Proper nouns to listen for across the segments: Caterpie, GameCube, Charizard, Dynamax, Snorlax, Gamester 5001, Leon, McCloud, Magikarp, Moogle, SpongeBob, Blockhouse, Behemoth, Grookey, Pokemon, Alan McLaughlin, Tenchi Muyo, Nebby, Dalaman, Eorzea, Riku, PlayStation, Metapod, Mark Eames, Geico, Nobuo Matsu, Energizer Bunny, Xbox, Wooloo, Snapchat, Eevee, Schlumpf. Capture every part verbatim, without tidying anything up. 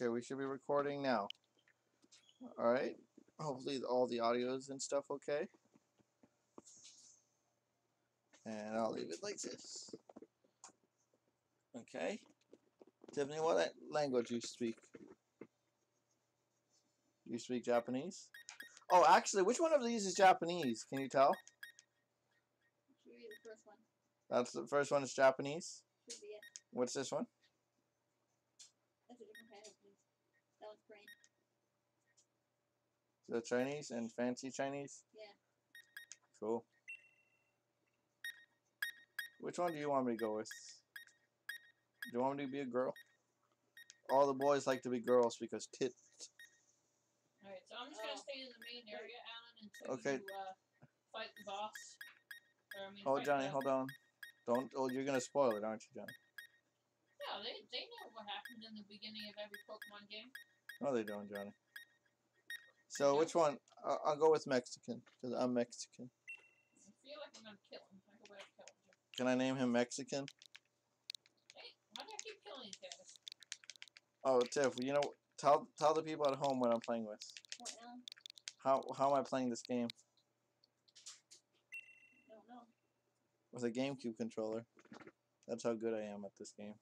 Okay, we should be recording now. Alright. Hopefully all the audios and stuff okay. And I'll leave it like this. Okay. Tiffany, what language do you speak? You speak Japanese? Oh, actually, which one of these is Japanese? Can you tell? Should be the first one. That's the first one is Japanese? Should be, yeah. What's this one? That's a different kind of Japanese. That one's brain. So Chinese and fancy Chinese? Yeah. Cool. Which one do you want me to go with? Do you want me to be a girl? All the boys like to be girls because tits. Alright, so I'm just going to stay in the main area, Alan, until okay. you uh, fight the boss. Or, I mean, oh, Johnny, hold on. Don't. Oh, you're going to spoil it, aren't you, Johnny? No, they, they know what happened in the beginning of every Pokemon game. No, they don't, Johnny. So, no. Which one? I'll, I'll go with Mexican, because I'm Mexican. I feel like I'm going to kill him. I go back and kill him. Can I name him Mexican? Why do I keep killing these guys? Oh, Tiff, you know, tell tell the people at home what I'm playing with. What now? How how am I playing this game? I don't know. With a GameCube controller. That's how good I am at this game.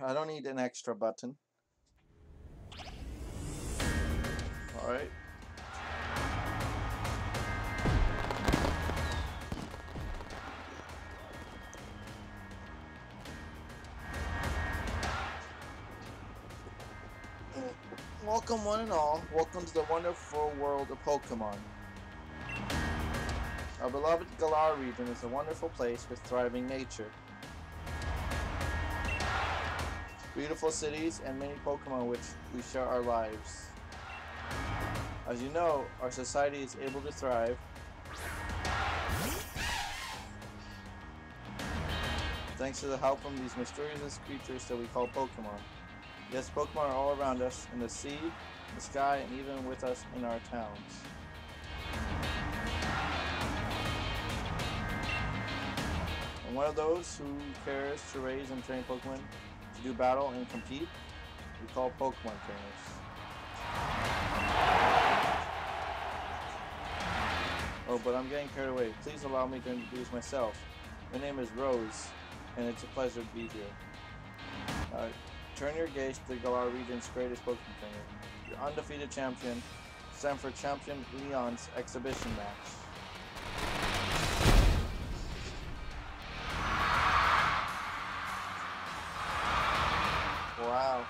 I don't need an extra button. All right. Welcome one and all, welcome to the wonderful world of Pokemon. Our beloved Galar region is a wonderful place with thriving nature. Beautiful cities and many Pokemon which we share our lives. As you know, our society is able to thrive thanks to the help from these mysterious creatures that we call Pokemon. Yes, Pokemon are all around us, in the sea, the sky, and even with us in our towns. And one of those who cares to raise and train Pokemon to do battle and compete, we call Pokemon trainers. Oh, but I'm getting carried away. Please allow me to introduce myself. My name is Rose, and it's a pleasure to be here. Uh, Turn your gaze to the Galar region's greatest Pokemon trainer. Your undefeated champion, stand for Champion Leon's exhibition match. Wow.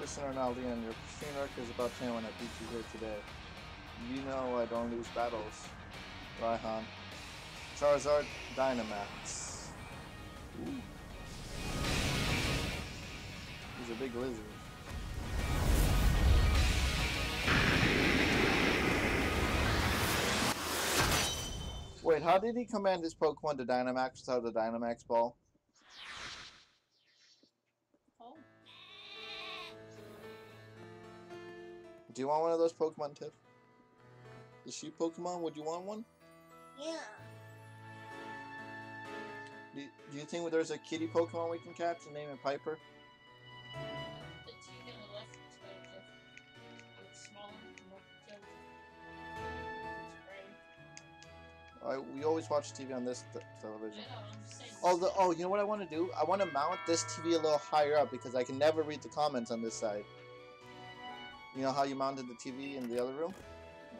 Listener now, Leon, your stream arc is about ten when I beat you here today. You know I don't lose battles. Raihan. Charizard, Dynamax. Ooh. He's a big lizard. Wait, how did he command his Pokemon to Dynamax without the Dynamax ball? Do you want one of those Pokemon, Tiff? The sheep Pokemon? Would you want one? Yeah. Do, do you think there's a kitty Pokemon we can catch and name it Piper? It's you get a left perspective. It's smaller and more killed. It's great. We always watch T V on this th television. I know, I'm just saying. Oh, the, oh, you know what I want to do? I want to mount this T V a little higher up because I can never read the comments on this side. You know how you mounted the T V in the other room?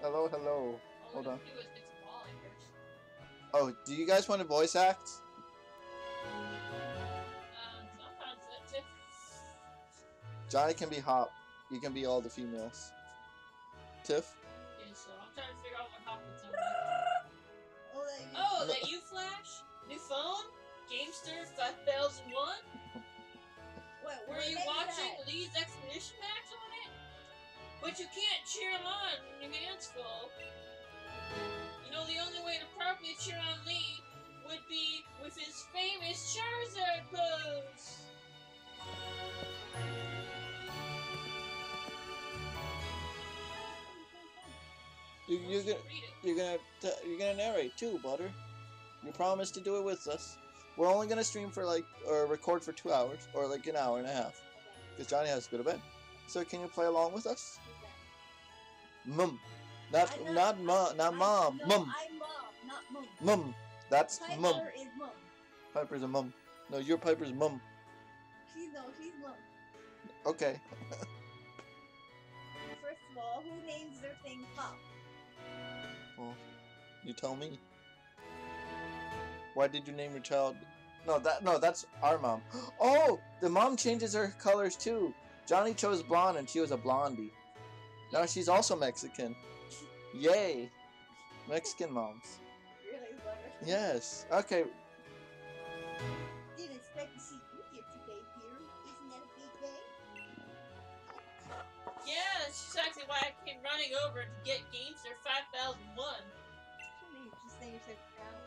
Hello, hello. All Hold on. Do is get some wall oh, do you guys want to voice act? Um, sometimes that's it. Johnny can be Hop. You can be all the females. Tiff? Yeah, so I'm trying to figure out what Hop is on. Oh, that you flash? New phone? Gamester, five thousand one? What? Were you watching that? Lee's exhibition match on it? But you can't cheer him on when your hands full. You know, the only way to properly cheer on Lee would be with his famous Charizard pose. You, you're gonna, you're gonna, t you're gonna narrate too, Butter. You promised to do it with us. We're only gonna stream for like, or record for two hours, or like an hour and a half, because Johnny has to go to bed. So can you play along with us? Mum, not not not mom, not mom, mum. I'm mom, not mum. Mum, that's Piper mum. Piper is mum. Piper's a mum. No, your Piper's mum. She's no, she's mum. Okay. First of all, who names their thing Pop? Well, you tell me. Why did you name your child? No, that no, that's our mom. Oh, the mom changes her colors too. Johnny chose blonde, and she was a blondie. Now she's also Mexican. Yay, Mexican moms. Really? Yes. Okay. Didn't expect to see you here today, dear. Isn't that a big day? Yeah, that's exactly why I came running over to get Gamester five thousand one.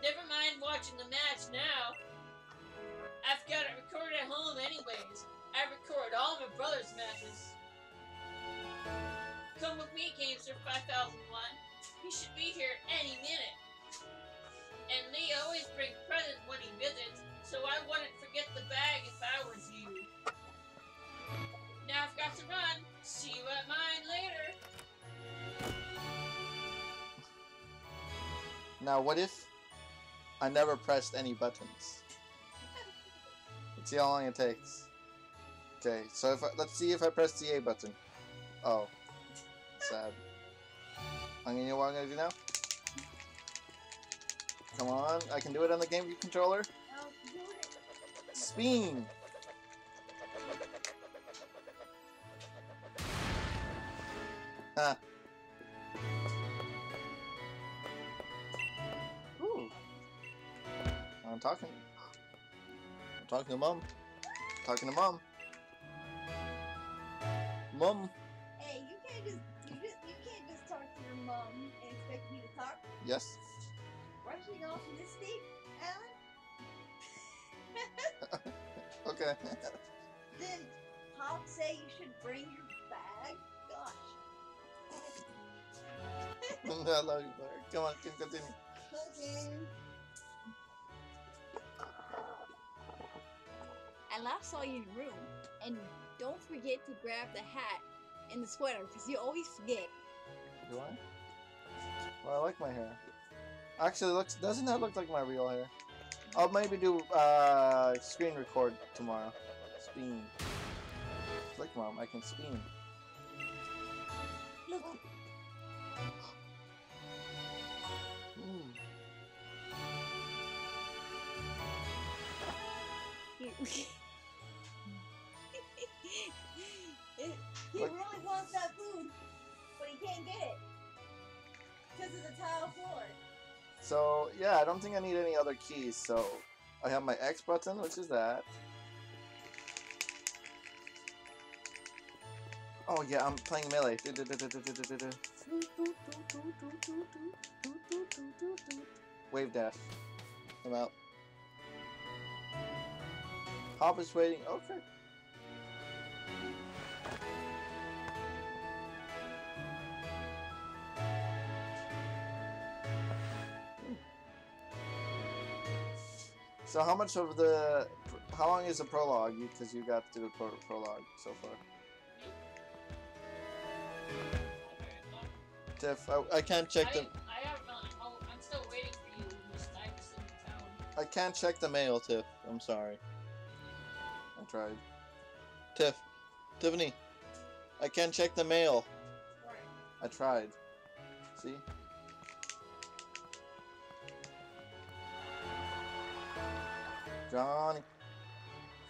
Never mind watching the match now. I've got it recorded at home anyways. I record all my brother's matches. Come with me, Gamester five thousand one. He should be here any minute. And Lee always brings presents when he visits, so I wouldn't forget the bag if I was you. Now I've got to run. See you at mine later. Now what if I never pressed any buttons? Let's see how long it takes. Okay, so if I, let's see if I press the A button. Oh. Sad. I'm gonna know what I'm gonna do now. Come on, I can do it on the GameCube controller. No, do it. Spin. Ah. Ooh. I'm talking. I'm talking to Mom. I'm talking to Mom. Mom. Hey, you can't just. Talk to your mom and expect me to talk? Yes. Why should we go to this state, Alan? Okay. Did Pop say you should bring your bag? Gosh. I love you, Butter. Come on, continue. Okay. I last saw you in your room, and don't forget to grab the hat and the sweater, because you always forget. Do I? Well, I like my hair. Actually, looks doesn't that look like my real hair? I'll maybe do uh, screen record tomorrow. Spin. Click, Mom. I can spin. Look. Mm. He really wants that food. But he can't get it because of the tile floor. So yeah, I don't think I need any other keys. So I have my X button, which is that. Oh yeah, I'm playing Melee. Wave dash. I'm out. Hop is waiting. Okay. So how much of the, how long is the prologue? Because you got through the pro prologue so far. Tiff, I, I can't check I the. I haven't. I'm still waiting for you. I'm still in town. I can't check the mail, Tiff. I'm sorry. I tried. Tiff, Tiffany, I can't check the mail. Sorry. I tried. See. Johnny.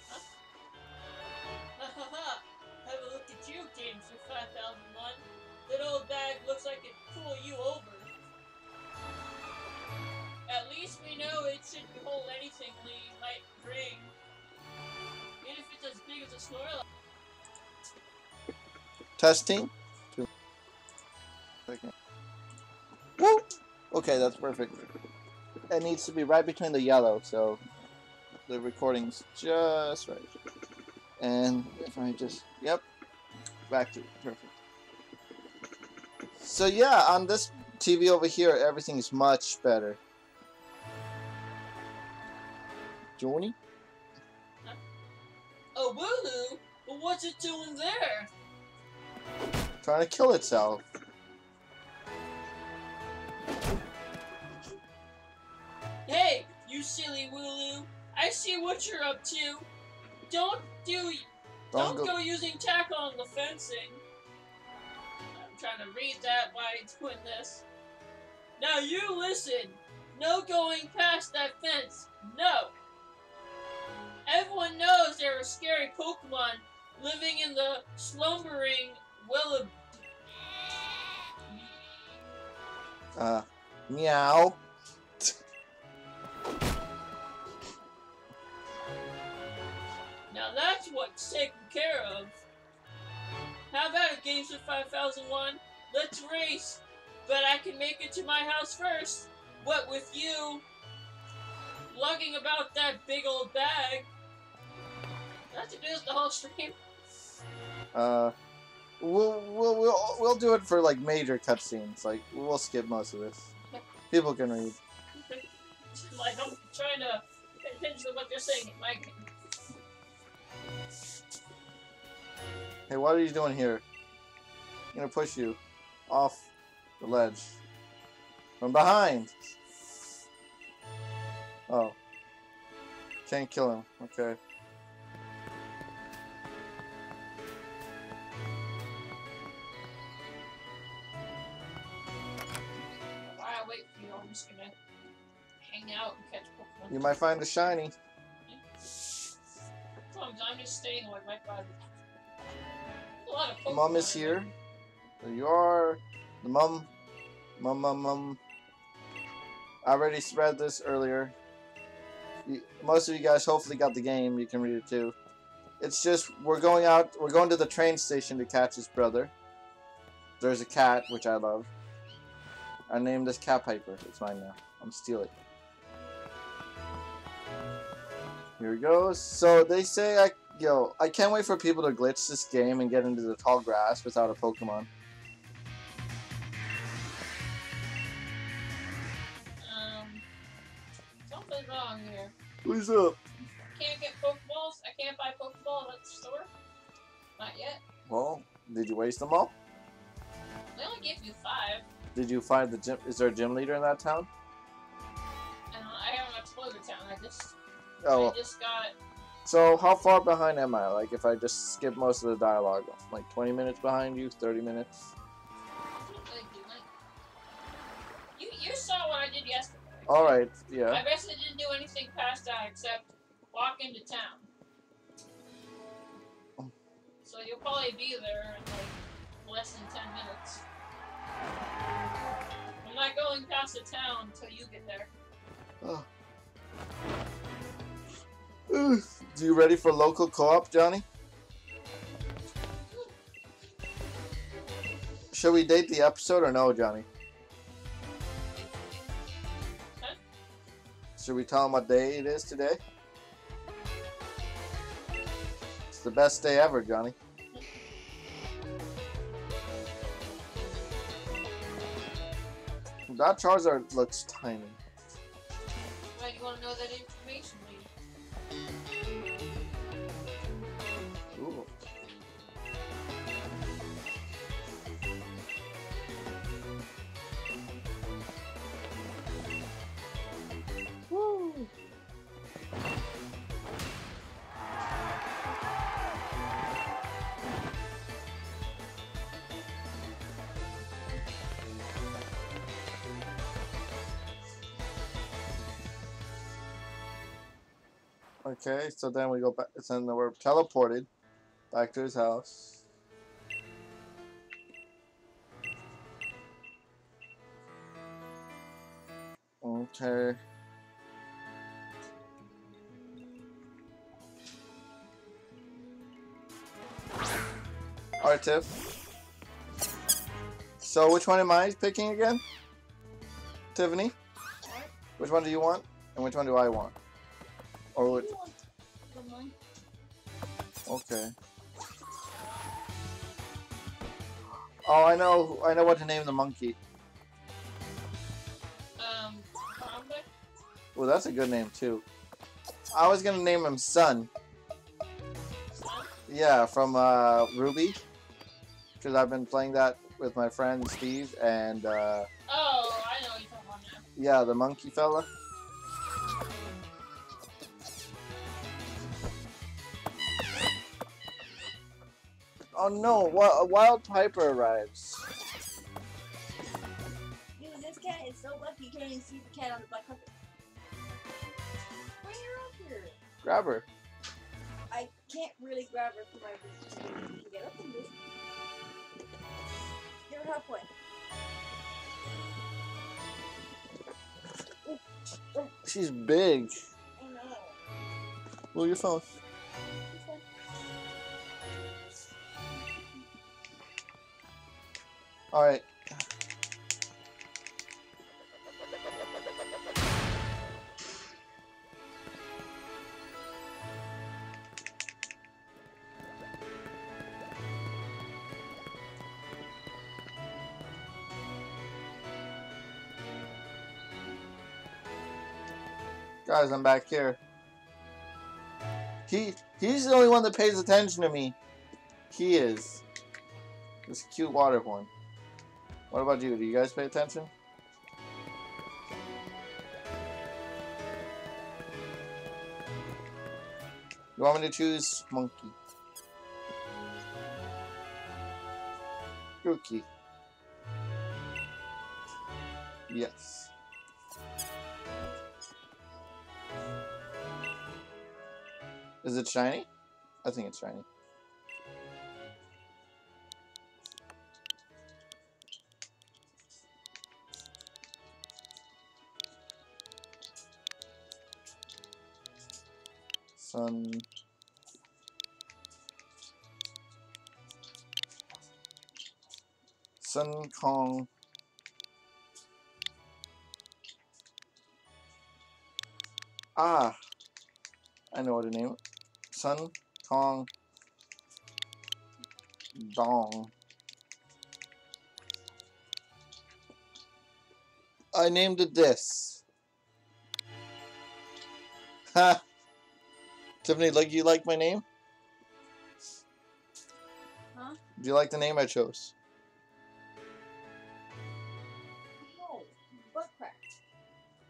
Huh? Have a look at you, Gamester five thousand one. That old bag looks like it'd pull you over. At least we know it shouldn't hold anything Lee might bring. Even if it's as big as a Snorlax. Testing. Two. Second. Woo! Okay, that's perfect. It needs to be right between the yellow, so. The recording's just right, and if I just yep, back to perfect. So yeah, on this T V over here, everything is much better. Johnny? Huh? Oh, Wooloo? But what's it doing there? Trying to kill itself. Hey, you silly Wooloo. I see what you're up to. Don't do... Don't, don't go, go using tackle on the fencing. I'm trying to read that while it's putting this. Now you listen. No going past that fence. No. Everyone knows there are scary Pokemon living in the slumbering willow. Uh, meow. Now that's what's taken care of. How about it, Games of five thousand one? Let's race. But I can make it to my house first. What with you lugging about that big old bag? Not to do this the whole stream. Uh, we'll we'll we'll we'll do it for like major cutscenes. Like we'll skip most of this. People can read. Like I'm trying to pay attention to what they're saying, Mike. Hey, what are you doing here? I'm gonna push you off the ledge. From behind! Oh. Can't kill him. Okay. While I wait for you, I'm just gonna hang out and catch Pokemon. You might find a shiny. I'm just staying away, my father. Mom is here. There you are. The mom. Mom, mom, mom. I already read this earlier. You, most of you guys hopefully got the game. You can read it too. It's just, we're going out. We're going to the train station to catch his brother. There's a cat, which I love. I named this Cat Piper. It's mine now. I'm stealing it. Here it goes. So they say I... Yo, I can't wait for people to glitch this game and get into the tall grass without a Pokemon. Um, something's wrong here. What's up? I can't get Pokeballs. I can't buy Pokeballs at the store. Not yet. Well, did you waste them all? They only gave you five. Did you find the gym? Is there a gym leader in that town? I don't know. I haven't explored the town. I just... Oh. I just got... So, how far behind am I? Like, if I just skip most of the dialogue, like twenty minutes behind you, thirty minutes? You, you saw what I did yesterday. Alright, yeah. I basically didn't do anything past that except walk into town. So, you'll probably be there in like less than ten minutes. I'm not going past the town until you get there. Oh. Do you ready for local co-op, Johnny? Should we date the episode or no, Johnny? Huh? Should we tell him what day it is today? It's the best day ever, Johnny. That Charizard looks tiny. Why do you want to know that information? Ooh. Woo. Okay, so then we go back, then we're teleported back to his house. Okay. Alright, Tiff. So which one am I picking again? Tiffany? Which one do you want? And which one do I want? Or which... Okay. Oh, I know, I know what to name the monkey. Oh, that's a good name too. I was gonna name him Sun. Yeah, from uh, Ruby, because I've been playing that with my friend Steve and. Uh, oh, I know what you're talking about now. Yeah, the monkey fella. Oh no! A wild Piper arrives. Dude, this cat is so lucky you can't even see the cat on the black carpet. Bring her up here. Grab her. I can't really grab her for my reason. You can get up and move. You're halfway. She's big. I know. Move your phone. All right. Guys, I'm back here. He he's the only one that pays attention to me. He is. This cute water one. What about you? Do you guys pay attention? You want me to choose monkey? Grookey. Yes. Is it shiny? I think it's shiny. Sun. Sun Kong. Ah, I know what to name it. Sun Kong Dong. I named it this. Ha. Tiffany, like, do you like my name? Huh? Do you like the name I chose? No, butt cracked.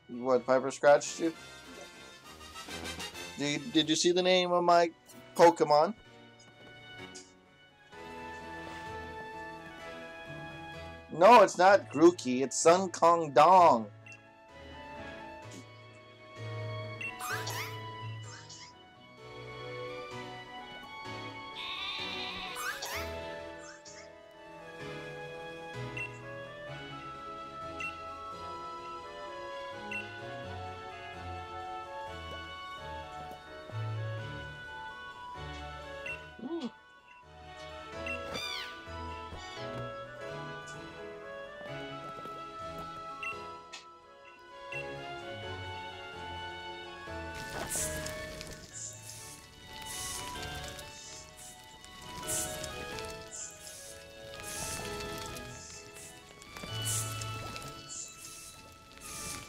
What, Piper scratched you? Yeah. Did you, did you see the name of my Pokemon? No, it's not Grookey, it's Sun Kong Dong.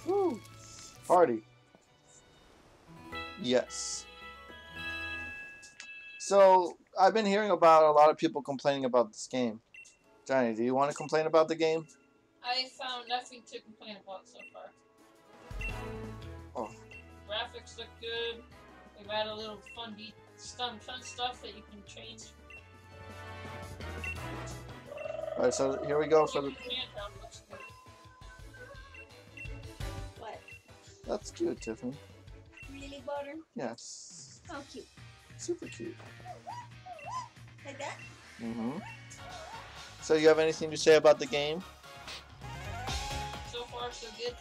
Woo! Party. Yes. So, I've been hearing about a lot of people complaining about this game. Johnny, do you want to complain about the game? I found nothing to complain about so far. Oh. Graphics look good. They've added a little fun, fun stuff that you can change. Alright, so here we go for the... What? That's cute, Tiffany. Really, butter? Yes. How cute. Super cute. Like that? Mm-hmm. So you have anything to say about the game? So far, so good.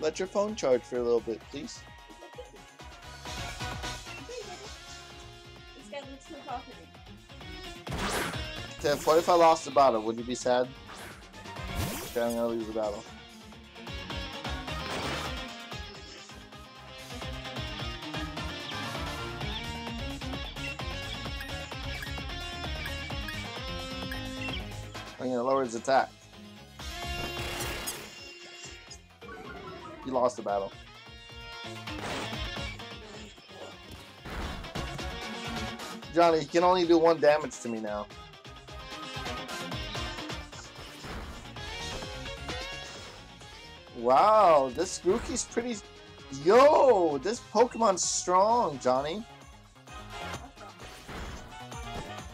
Let your phone charge for a little bit, please. This guy looks too confident. Tiff, what if I lost the battle? Would you be sad? Okay, I'm gonna lose the battle. I'm gonna lower his attack. He lost the battle. Johnny, you can only do one damage to me now. Wow, this Grookey's pretty... Yo, this Pokemon's strong, Johnny.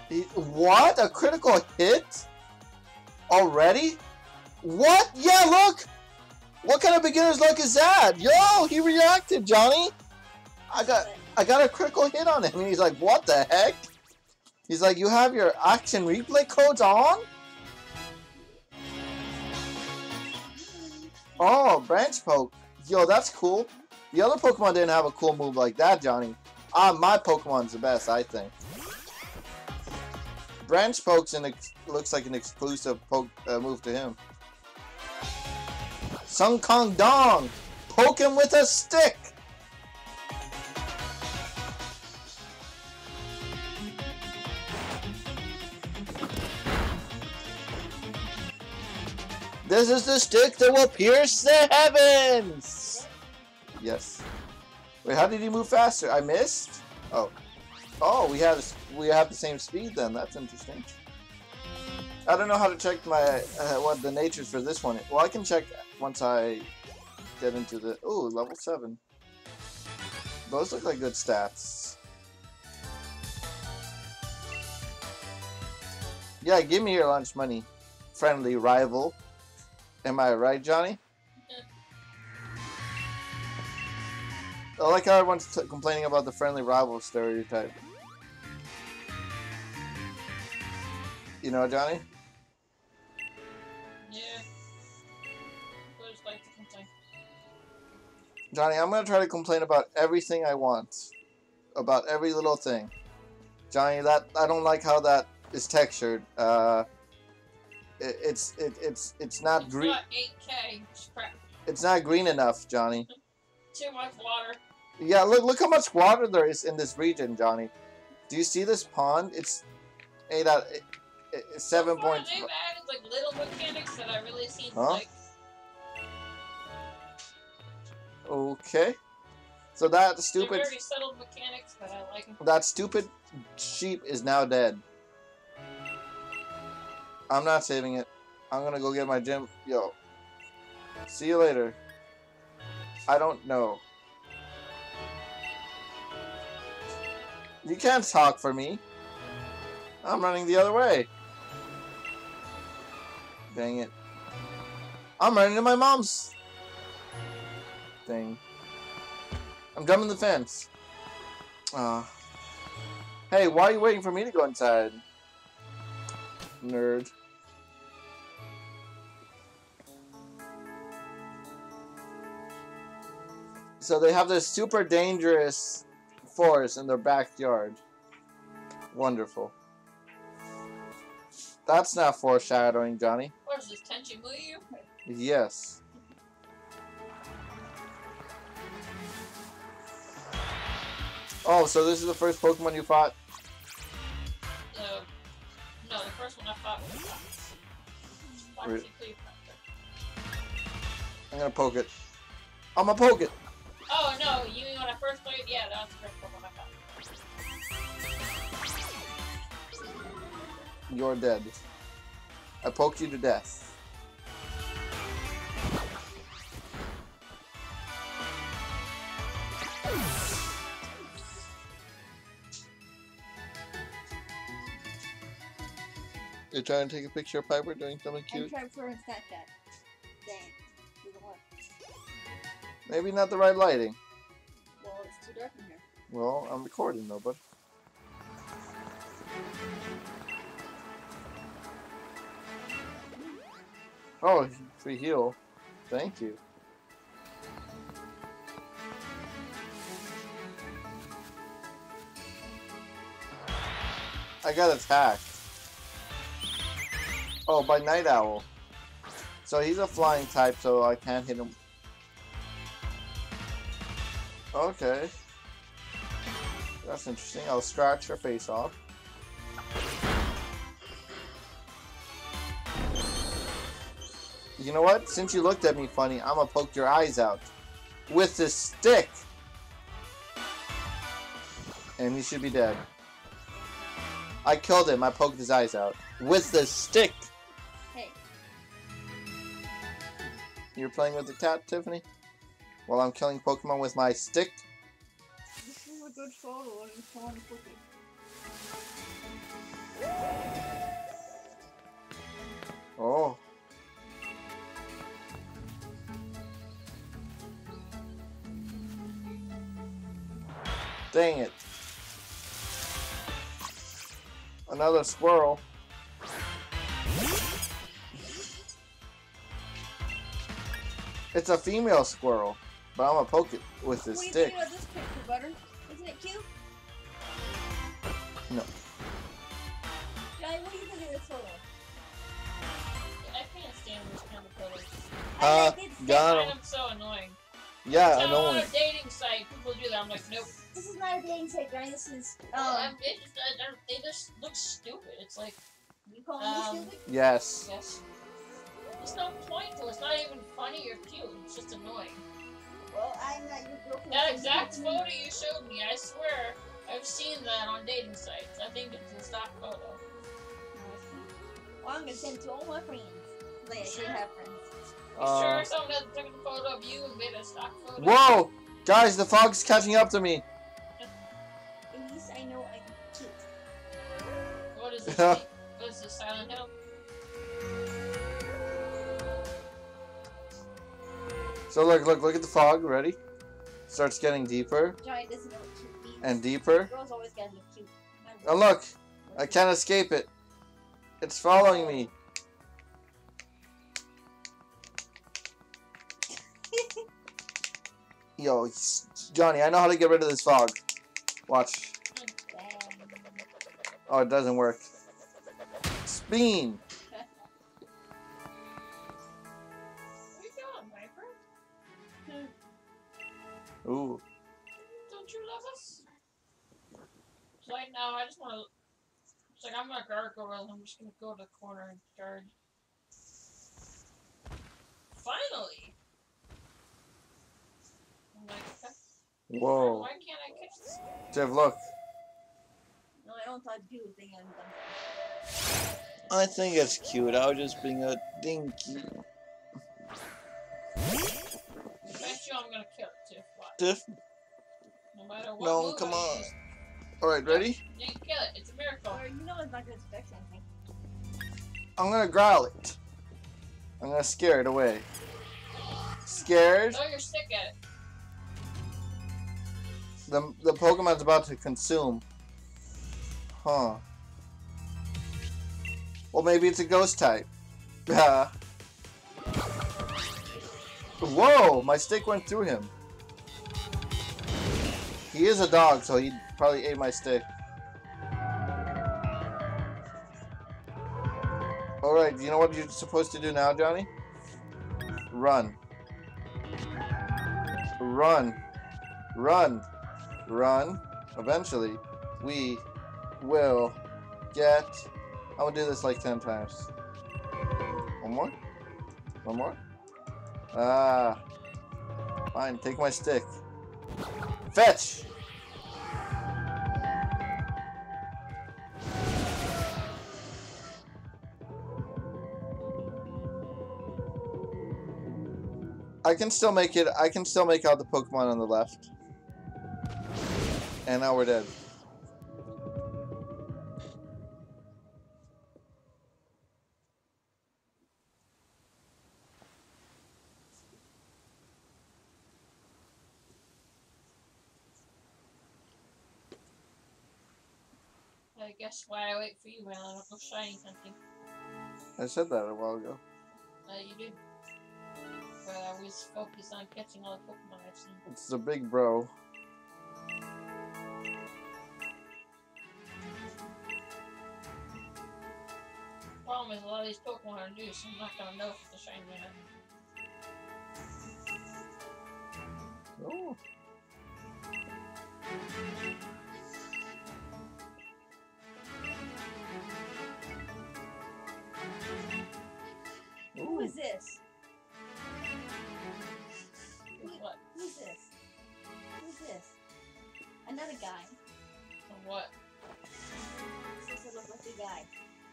He... What? A critical hit? Already? What? Yeah, look! What kind of beginner's luck is that? Yo, he reacted, Johnny! I got... I got a critical hit on him, and he's like, what the heck? He's like, you have your action replay codes on? Oh, branch poke. Yo, that's cool. The other Pokemon didn't have a cool move like that, Johnny. Ah, my Pokemon's the best, I think. Branch poke's an ex looks like an exclusive poke uh, move to him. Sun Kong Dong! Poke him with a stick! This is the stick that will pierce the heavens! Yes. Wait, how did he move faster? I missed? Oh. Oh, we have we have the same speed then. That's interesting. I don't know how to check my uh, what the natures for this one. Well, I can check once I get into the... Ooh, level seven. Those look like good stats. Yeah, give me your lunch money, friendly rival. Am I right, Johnny? Yeah. I like how everyone's t complaining about the friendly rival stereotype. You know, Johnny? Yeah. I just like to complain. Johnny, I'm going to try to complain about everything I want. About every little thing. Johnny, that I don't like how that is textured. Uh... It's it, it's it's not it's green. Not eight K. It's not green enough, Johnny. Too much water. Yeah, look look how much water there is in this region, Johnny. Do you see this pond? It's eight out eight, eight, seven well, points. They've added like little mechanics that I really seen huh? like. Okay, so that stupid. Very subtle mechanics, but I like them. That stupid sheep is now dead. I'm not saving it. I'm gonna go get my gym. Yo. See you later. I don't know. You can't talk for me. I'm running the other way. Dang it. I'm running to my mom's thing. I'm jumping the fence. Uh, hey, why are you waiting for me to go inside? Nerd. So they have this super dangerous forest in their backyard. Wonderful. That's not foreshadowing, Johnny. What is this, Tenchi Muyo? Yes. Oh, so this is the first Pokemon you fought? Uh, no, the first one I fought was I'm gonna poke it. I'm gonna poke it! Oh no, you mean when I first played? Yeah, that was the first Pokemon I fought. You're dead. I poked you to death. You're trying to take a picture of Piper doing something cute? I'm trying for a Snapchat. Dang. Maybe not the right lighting. Well, it's too dark in here. Well, I'm recording though, bud. Oh, free heal. Thank you. I got attacked. Oh, by Night Owl. So he's a flying type, so I can't hit him. Okay. That's interesting. I'll scratch her face off. You know what? Since you looked at me funny, I'm gonna poke your eyes out. with this stick. And he should be dead. I killed him. I poked his eyes out. With the stick. Hey. You're playing with the cat, Tiffany? While I'm killing Pokemon with my stick? This is a good photo and it's on Cookie. Oh. Dang it. Another squirrel. It's a female squirrel, but I'm gonna poke it with this stick. What do you think about this picture, Butter? Isn't it cute? No. Johnny, what do you think of this photo? I can't stand this kind of photos. Uh, I think it's so annoying. Yeah, I know. On a dating site, people do that. I'm like, nope. This is not a dating site, Johnny. This is. Um, well, they, just, uh, they just look stupid. It's like. You call um, me stupid? Yes. Yes. It's not pointless. It's not even funny or cute. It's just annoying. Well, I'm not your girlfriend. That exact photo you showed me, I swear, I've seen that on dating sites. I think it's a stock photo. Well, I'm gonna send it to all my friends. They sure. should have friends. Uh, sure, someone has taken a photo of you and made a stock photo. Whoa, guys, the fog's catching up to me. At least I know I'm cute. What is this? What is this? Silent Hill? So look, look, look at the fog. Ready? Starts getting deeper. Johnny doesn't know what cute means. And deeper. Girls always gotta look cute. Oh look, I can't escape it. It's following me. Yo, Johnny, I know how to get rid of this fog. Watch. Oh, it doesn't work. Spin. Where you going, Viper? Ooh. Don't you love us? Right now, I just want to... It's like, I'm not a gargoyle, I'm just gonna go to the corner and guard. Finally! I'm like, whoa. Why can't I catch this guy? Jeff, look. No, I don't thought you would think I'm done. I think it's cute, I was just being a dinky. I bet you I'm gonna kill it, Tiff. What? Tiff? No matter what. No, come on. Use, Alright, ready? You can kill it. It's a miracle. Or you know it's not going to affect anything. I'm going to growl it. I'm going to scare it away. Scared? Throw your stick at it. The, the Pokemon's about to consume. Huh. Well, maybe it's a ghost type. Whoa! My stick went through him. He is a dog, so he... probably ate my stick. Alright, you know what you're supposed to do now, Johnny? Run. Run. Run. Run. Eventually, we will get... I'm gonna do this like ten times. One more? One more? Ah. Fine, take my stick. Fetch! I can still make it. I can still make out the Pokemon on the left. And now we're dead. I guess why I wait for you, Alan. I'll show you something. I said that a while ago. No, you did. But I was focused on catching all the Pokemon I've seen. It's the big bro. The problem is a lot of these Pokemon are new, so I'm not gonna know if it's a shiny or not. Oh. Who is this? What? Who's this?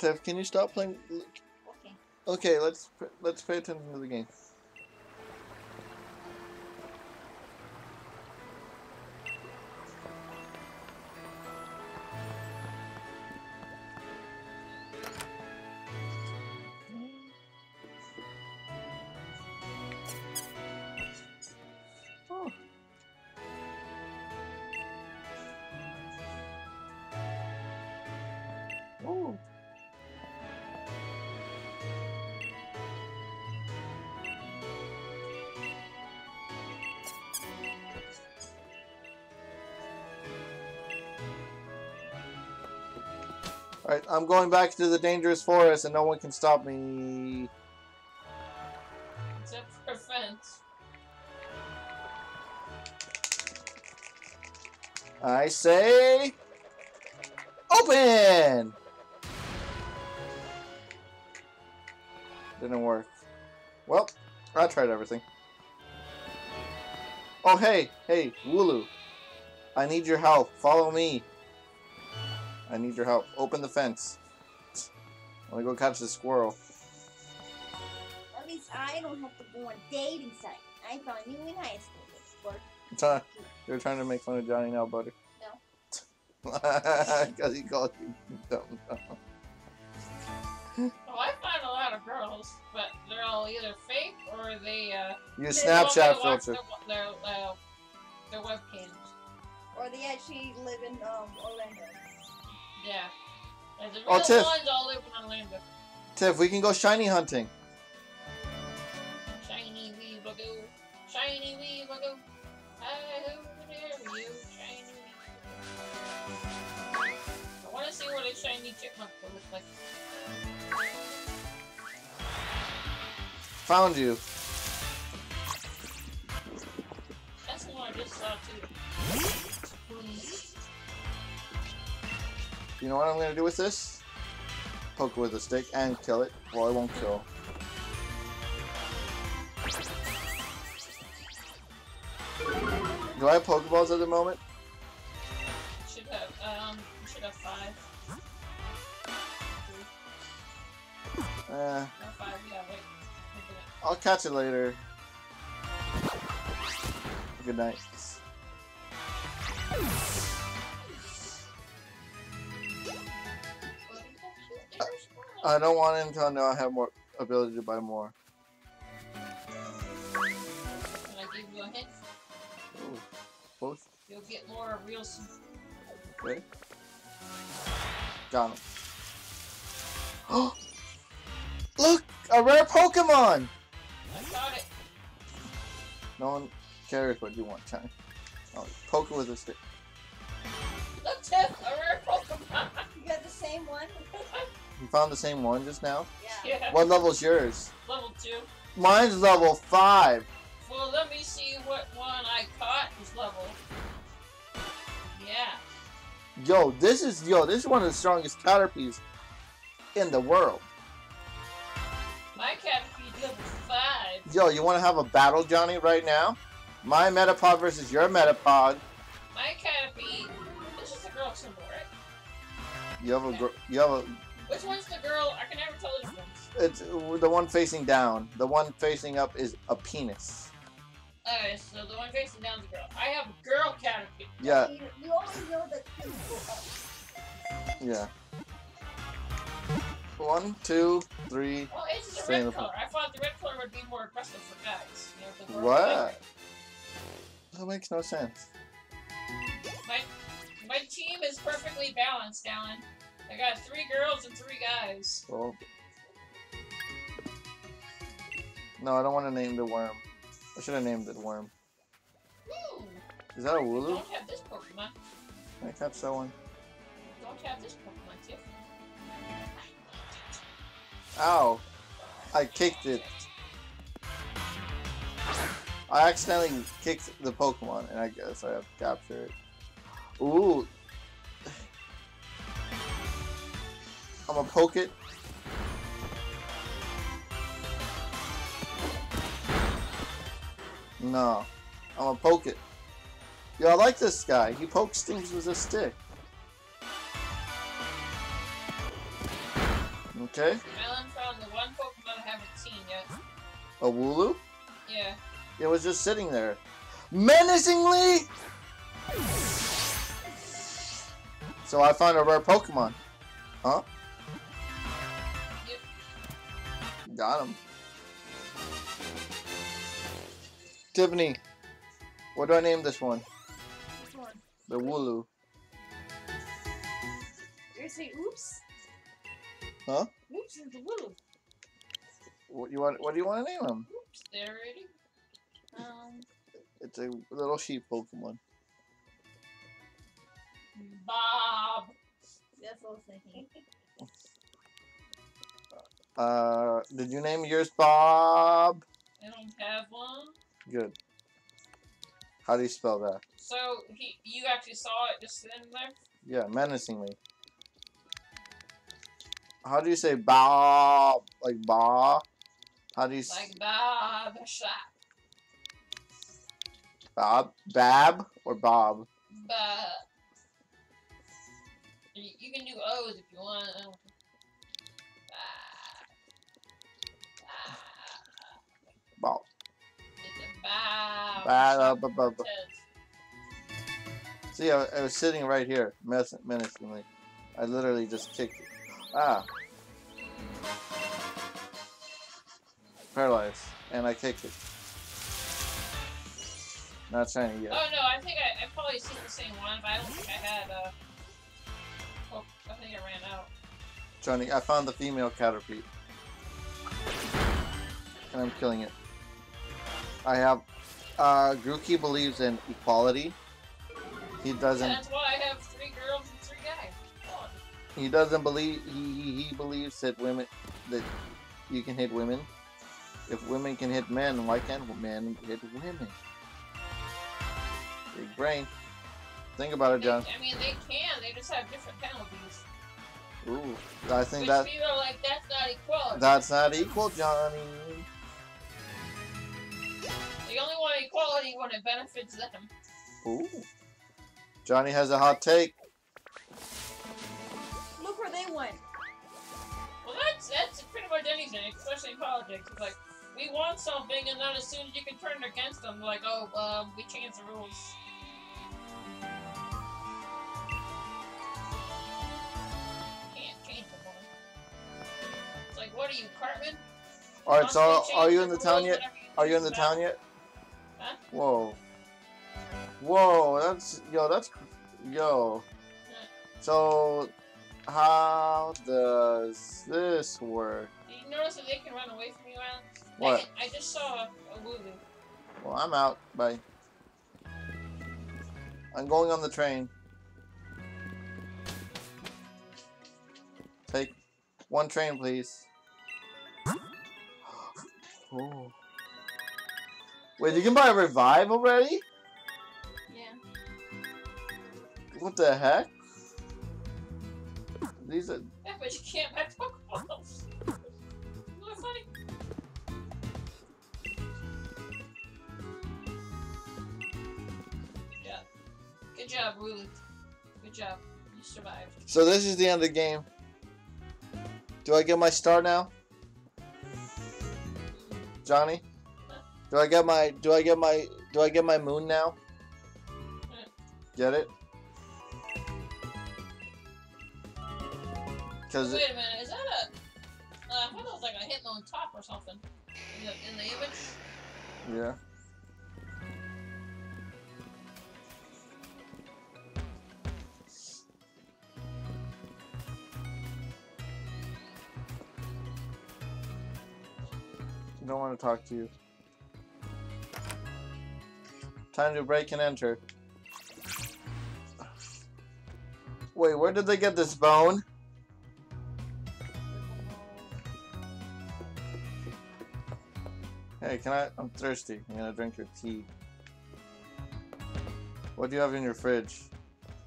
Tev, can you stop playing? Okay. Okay, let's let's pay attention to the game. Alright, I'm going back to the dangerous forest and no one can stop me. Except for a fence. I say... open! Didn't work. Well, I tried everything. Oh, hey, hey, Wooloo. I need your help. Follow me. I need your help. Open the fence. Let me go catch the squirrel. At least I don't have to go on dating site. I found you in high school. This You're trying to make fun of Johnny now, buddy. No. Because he called you dumb. Well, I find a lot of girls, but they're all either fake or they. Uh, Your Snapchat filter. Their, their, uh, their webcams. Or they actually live in um, Orlando. Yeah. There's a real oh, Tiff. Ones all over Orlando. Tiff, we can go shiny hunting. Shiny wee bugoo. Shiny wee bugoo. I hope there you. Shiny wee. I want to see what a shiny chipmunk will look like. Found you. That's the one I just saw too. You know what I'm gonna do with this? Poke it with a stick and kill it. Well, I won't kill. Do I have Pokeballs at the moment? Should have, um, should have five. Uh, no, five, yeah, wait. I'll catch it later. Good night. I don't want it until I know I have more ability to buy more. Can I give you a hint? Ooh, both? You'll get more real soon. Okay. Got him. Oh! Look! A rare Pokemon! I got it. No one cares what you want, China. Oh, poke it with a stick. Look, Tiff! A rare Pokemon! You got the same one? You found the same one just now? Yeah. Yeah. What level's yours? Level two. Mine's level five. Well, let me see what one I caught is level. Yeah. Yo, this is yo, this is one of the strongest Caterpies in the world. My Caterpie's level five. Yo, you want to have a battle, Johnny, right now? My Metapod versus your Metapod. My Caterpie. This is a girl symbol, right? You have a girl. You have a. Which one's the girl? I can never tell which one's. It's the one facing down. The one facing up is a penis. Alright, so the one facing down is a girl. I have a girl Caterpie. Yeah. You, you only know the two. Yeah. One, two, three. Well, it's the red color. I thought the red color would be more aggressive for guys. You know, what? That makes no sense. My, my team is perfectly balanced, Alan. I got three girls and three guys. Well, no, I don't want to name the worm. I should have named it worm. Woo. Is that a Wooloo? Don't have this Pokemon. I catch that one. Don't have this Pokemon, Tiff. Ow. I kicked it. I accidentally kicked the Pokemon, and I guess I have to capture it. Ooh. I'm gonna poke it. No. I'm gonna poke it. Yo, I like this guy. He pokes things with a stick. Okay. Alan found the one Pokemon I haven't seen yet. A Wooloo? Yeah. It was just sitting there. Menacingly! So I found a rare Pokemon. Huh? Yep. Got him. Tiffany, what do I name this one? Which one? The Wooloo. Did I say oops? Huh? Oops is the Wooloo. What you want? What do you want to name him? Oops, there already. Um. It's a little sheep Pokemon. Bob. That's what I was thinking. Uh, did you name yours Bob? I don't have one. Good. How do you spell that? So, he, you actually saw it just in there? Yeah, menacingly. How do you say Bob? Like Bob? How do you say? Like Bob a shot. Bob? Bab or Bob? Bob. You can do O's if you want. Bob. Bob. Bob. Bob. Bob. Bob. See, I, I was sitting right here, menacingly. I literally just kicked it. Ah. Paralyzed. And I kicked it. Not shiny yet. Oh no, I think I, I probably seen the same one, but I don't think I had, uh... oh, I think I ran out. Johnny, I found the female Caterpie. And I'm killing it. I have, uh, Grookey believes in equality. He doesn't... And that's why I have three girls and three guys. He doesn't believe, he, he, he believes that women, that you can hit women. If women can hit men, why can't men hit women? Big brain. Think about it, John. They, I mean, they can. They just have different penalties. Ooh, I think that. People are like, that's not equal. That's not equal, Johnny. They only want equality when it benefits them. Ooh. Johnny has a hot take. Look where they went. Well, that's that's pretty much anything, especially in politics. It's like. We want something, and then as soon as you can turn it against them, like, oh, um, we changed the rules. Can't change the one. It's like, what are you, Cartman? Alright, so are you in the town yet? Are you in the town yet? Huh? Whoa. Whoa, that's, yo, that's, yo. Huh. So, how does this work? Did you notice that they can run away from you, Alan? What? I, can, I just saw a Wooloo. Well, I'm out. Bye. I'm going on the train. Take one train, please. Oh. Wait, you can buy a revive already? Yeah. What the heck? These are... Yeah, but you can't buy Pokeballs. Good job, Wooloo. Good job. You survived. So this is the end of the game. Do I get my star now? Johnny? Huh? Do I get my do I get my do I get my moon now? Huh? Get it? Cause wait a minute, is that a uh, I thought it was like a hit on top or something. In the in the image? Yeah. I don't want to talk to you. Time to break and enter. Wait, where did they get this bone? Hey, can I? I'm thirsty. I'm gonna drink your tea. What do you have in your fridge?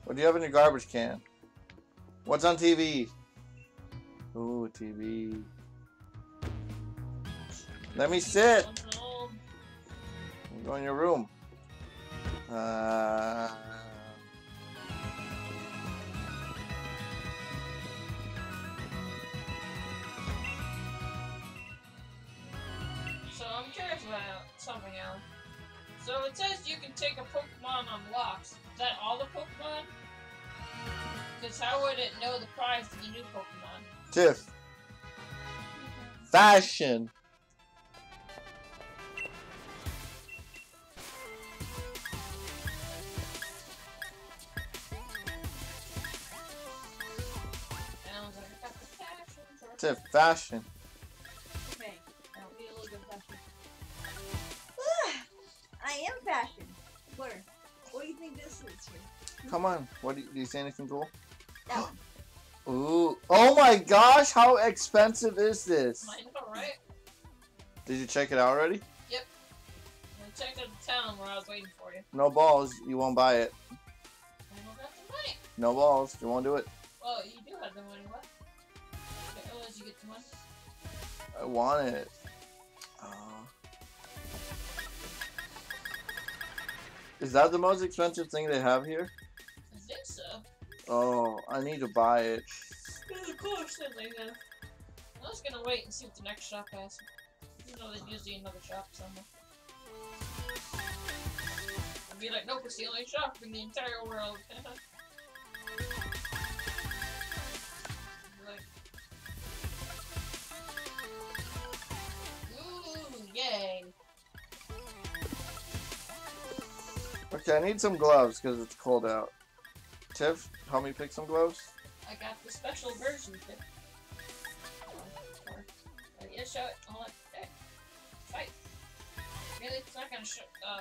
What do you have in your garbage can? What's on T V? Ooh, T V. Let me sit! Go in your room. Uh... curious about something else. So it says you can take a Pokemon on walks. Is that all the Pokemon? Because how would it know the prize of the new Pokemon? Tiff. Fashion. Tiff, fashion. Okay, that'll be a little good fashion. I am fashion. Blur. What do you think this is here? Come on. What do you, do you see anything cool? That one. Ooh. Oh my gosh, how expensive is this? I know, right? Did you check it out already? Yep. I checked out the town where I was waiting for you. No balls, you won't buy it. I don't have the money. No balls, you won't do it. Well, you do have the money, what? Did you get the money? I want it. Oh. Is that the most expensive thing they have here? I think so. Oh, I need to buy it. It's really cool shit they have. I was gonna wait and see what the next shop has. You know, there's usually another shop somewhere. I'd be like, nope, it's the only shop in the entire world. Like, ooh, yay. Okay, I need some gloves because it's cold out. Tiff, help me pick some gloves. I got the special version, Tiff. Oh, yeah, show it. Hold on. Hey. Fight. Really? It's not gonna show. Uh,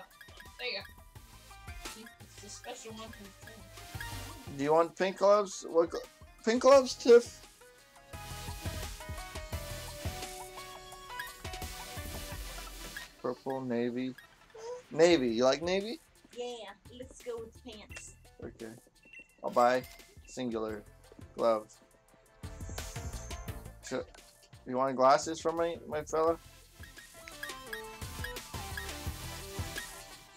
there you go. It's the special one from the thing. Do you want pink gloves? What glo pink gloves, Tiff? Purple, navy. Navy. You like navy? Yeah, let's go with the pants. Okay. I'll buy singular gloves. So, you want glasses for me, my, my fella?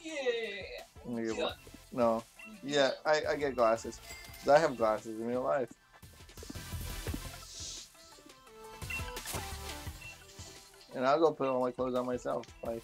Yeah. Get, no. Yeah, I, I get glasses. I have glasses in real life. And I'll go put all my clothes on myself. Like.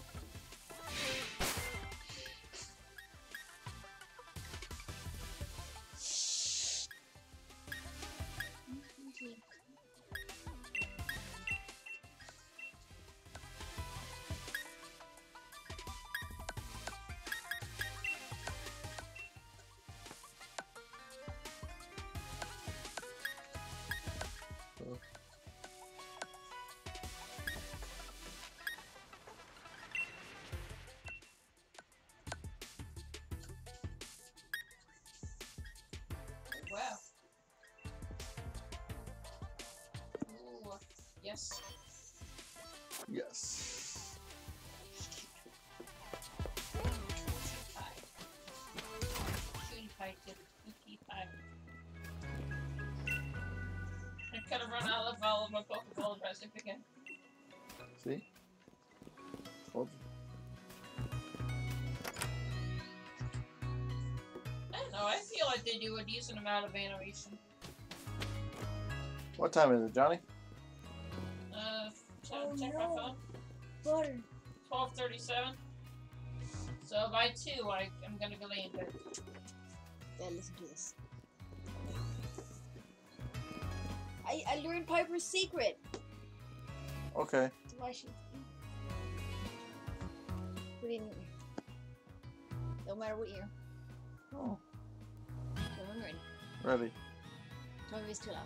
Wow. Ooh. Yes. Yes. I could have run out of all of my Pokeball impressive again. See? Hold. I feel like they do a decent amount of animation. What time is it, Johnny? Uh, oh check no. my phone. Butter. twelve thirty-seven. So by two, I, I'm gonna go lay in bed. Yeah, let's do this. I, I learned Piper's secret. Okay. Why should put it in your ear. No matter what ear. Oh. I'm ready. Ready. My voice too loud.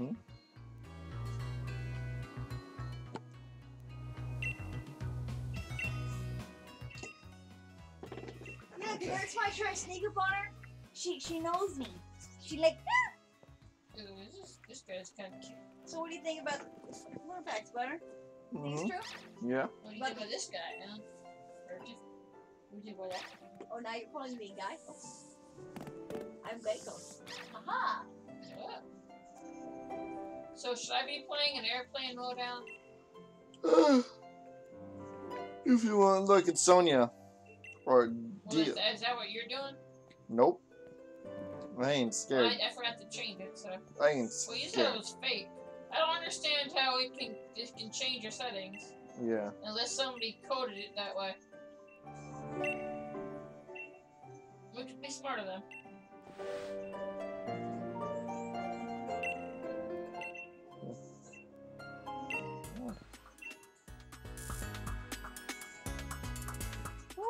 Mm-hmm. No, okay. That's why I try to sneak up on her. She she knows me. She like. Ah! Ooh, this is, this guy's kind of cute. So what do you think about more facts, Butter? Mm-hmm. Think it's true? Yeah. What do you but, think about this guy? Huh? Or just, what do you think about that? Oh, now you're calling me Geico. I'm Geico. Haha. Oh. So should I be playing an airplane lowdown? Uh, if you want to look at Sonya. Or well, is, that, is that what you're doing? Nope. I ain't scared. Well, I, I forgot to change it, so. I ain't scared. Well, you said it was fake. I don't understand how it can it can change your settings. Yeah. Unless somebody coded it that way. Which would be smarter though. Oh. Oh. Oh.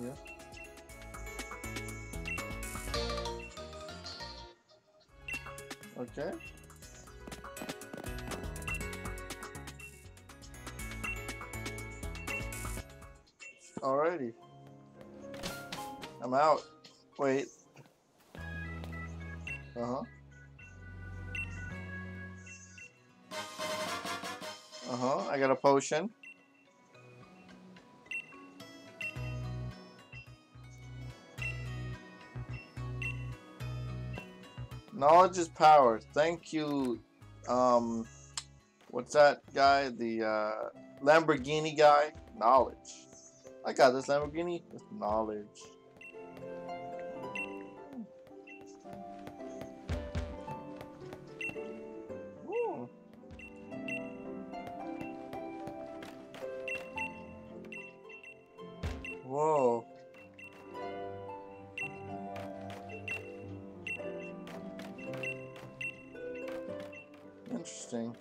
Yeah. Okay. Alrighty. I'm out. Wait. Uh-huh. Uh-huh. I got a potion. Knowledge is power. Thank you. Um, what's that guy? The uh, Lamborghini guy? Knowledge. I got this Lamborghini with knowledge. Ooh. Whoa. Interesting.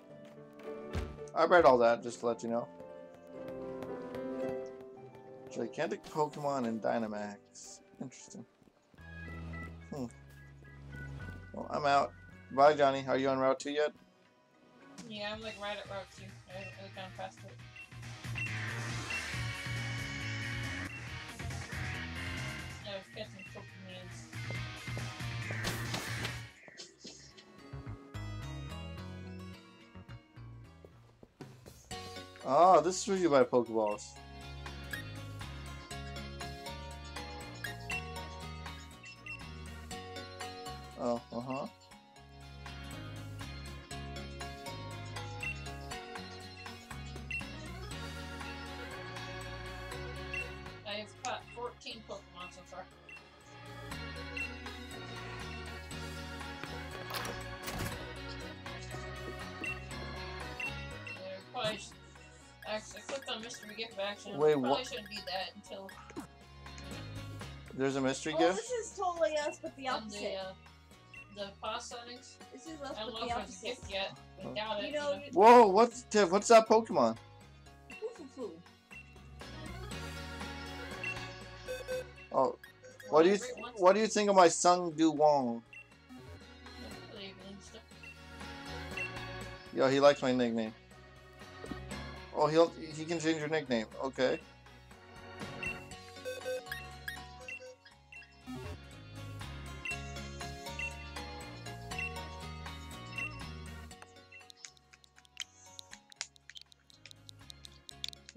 I read all that just to let you know. Gigantic Pokemon and Dynamax. Interesting. Hmm. Well, I'm out. Bye, Johnny. Are you on Route two yet? Yeah, I'm like right at Route two. I haven't really gone past it. I was catching Pokemons. Oh, this is where you buy Pokeballs. Oh, uh-huh. I have caught fourteen Pokemon so far. Probably should, actually, I clicked on mystery gift action. Wait, probably what? Shouldn't do that until... There's a mystery oh, gift? This is totally us, but the opposite. The pause settings. This is I don't know if it's a gift yet. I doubt it. You know, you know. Whoa, what's, what's that Pokemon? Foo-foo-foo. Oh, what do you what do you think of my Sung Du Wong? Yo, he likes my nickname. Oh, he'll he can change your nickname. Okay.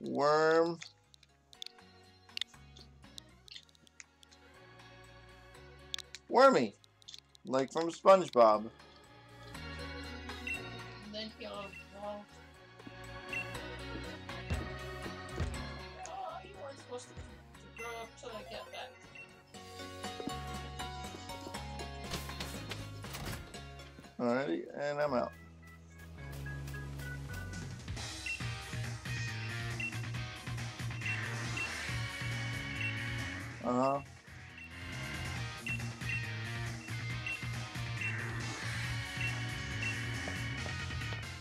Worm. Wormy. Like from SpongeBob. Then he'll evolve. Oh, you weren't supposed to, to grow up till I get back. Alrighty, and I'm out. Uh-huh.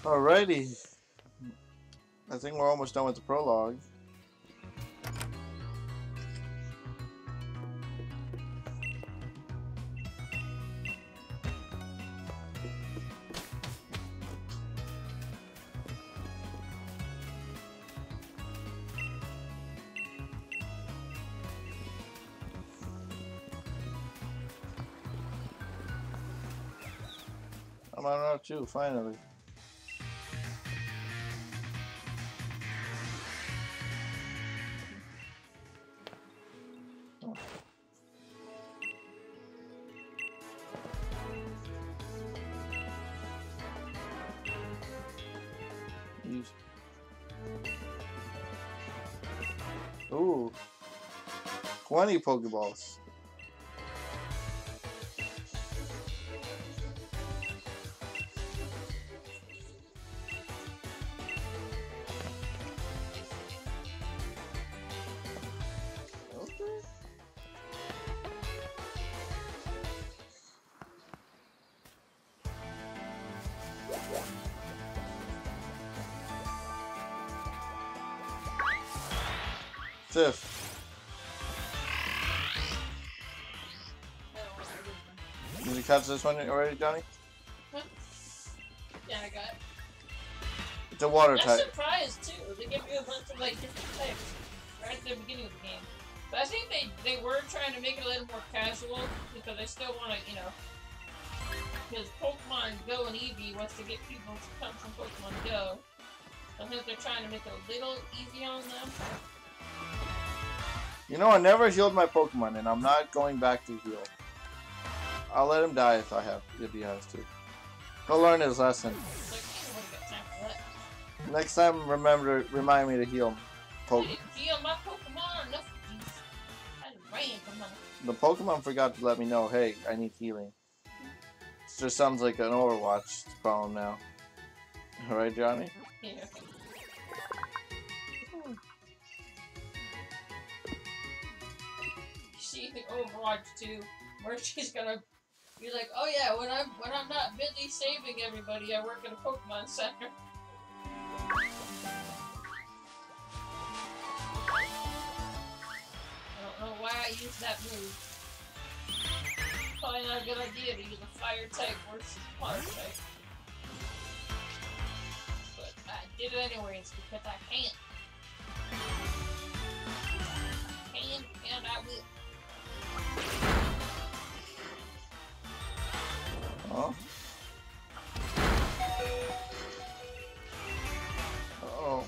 Alrighty. I think we're almost done with the prologue. I'm out too, finally. Ooh, twenty Pokeballs. Tiff. Did you catch this one already, Johnny? Huh? Yeah, I got it. It's a water type. That's a surprise, too. They give you a bunch of, like, different types right at the beginning of the game. But I think they, they were trying to make it a little more casual, because they still want to, you know... Because Pokemon Go and Eevee wants to get people to come from Pokemon Go. I think they're trying to make it a little easy on them. You know, I never healed my Pokemon, and I'm not going back to heal. I'll let him die if I have, if he has to. He'll learn his lesson. Next time, remember, remind me to heal Pokemon. You didn't heal my Pokemon. No, I ran from them. The Pokemon forgot to let me know, hey, I need healing. It just sounds like an Overwatch problem now. All right, Johnny? Yeah. The Overwatch too, where she's gonna be like, oh yeah, when I'm when I'm not busy saving everybody, I work at a Pokemon Center. I don't know why I used that move. Probably not a good idea to use a fire type versus water type. But I did it anyways because I can't. I can and I will. Oh. Uh oh.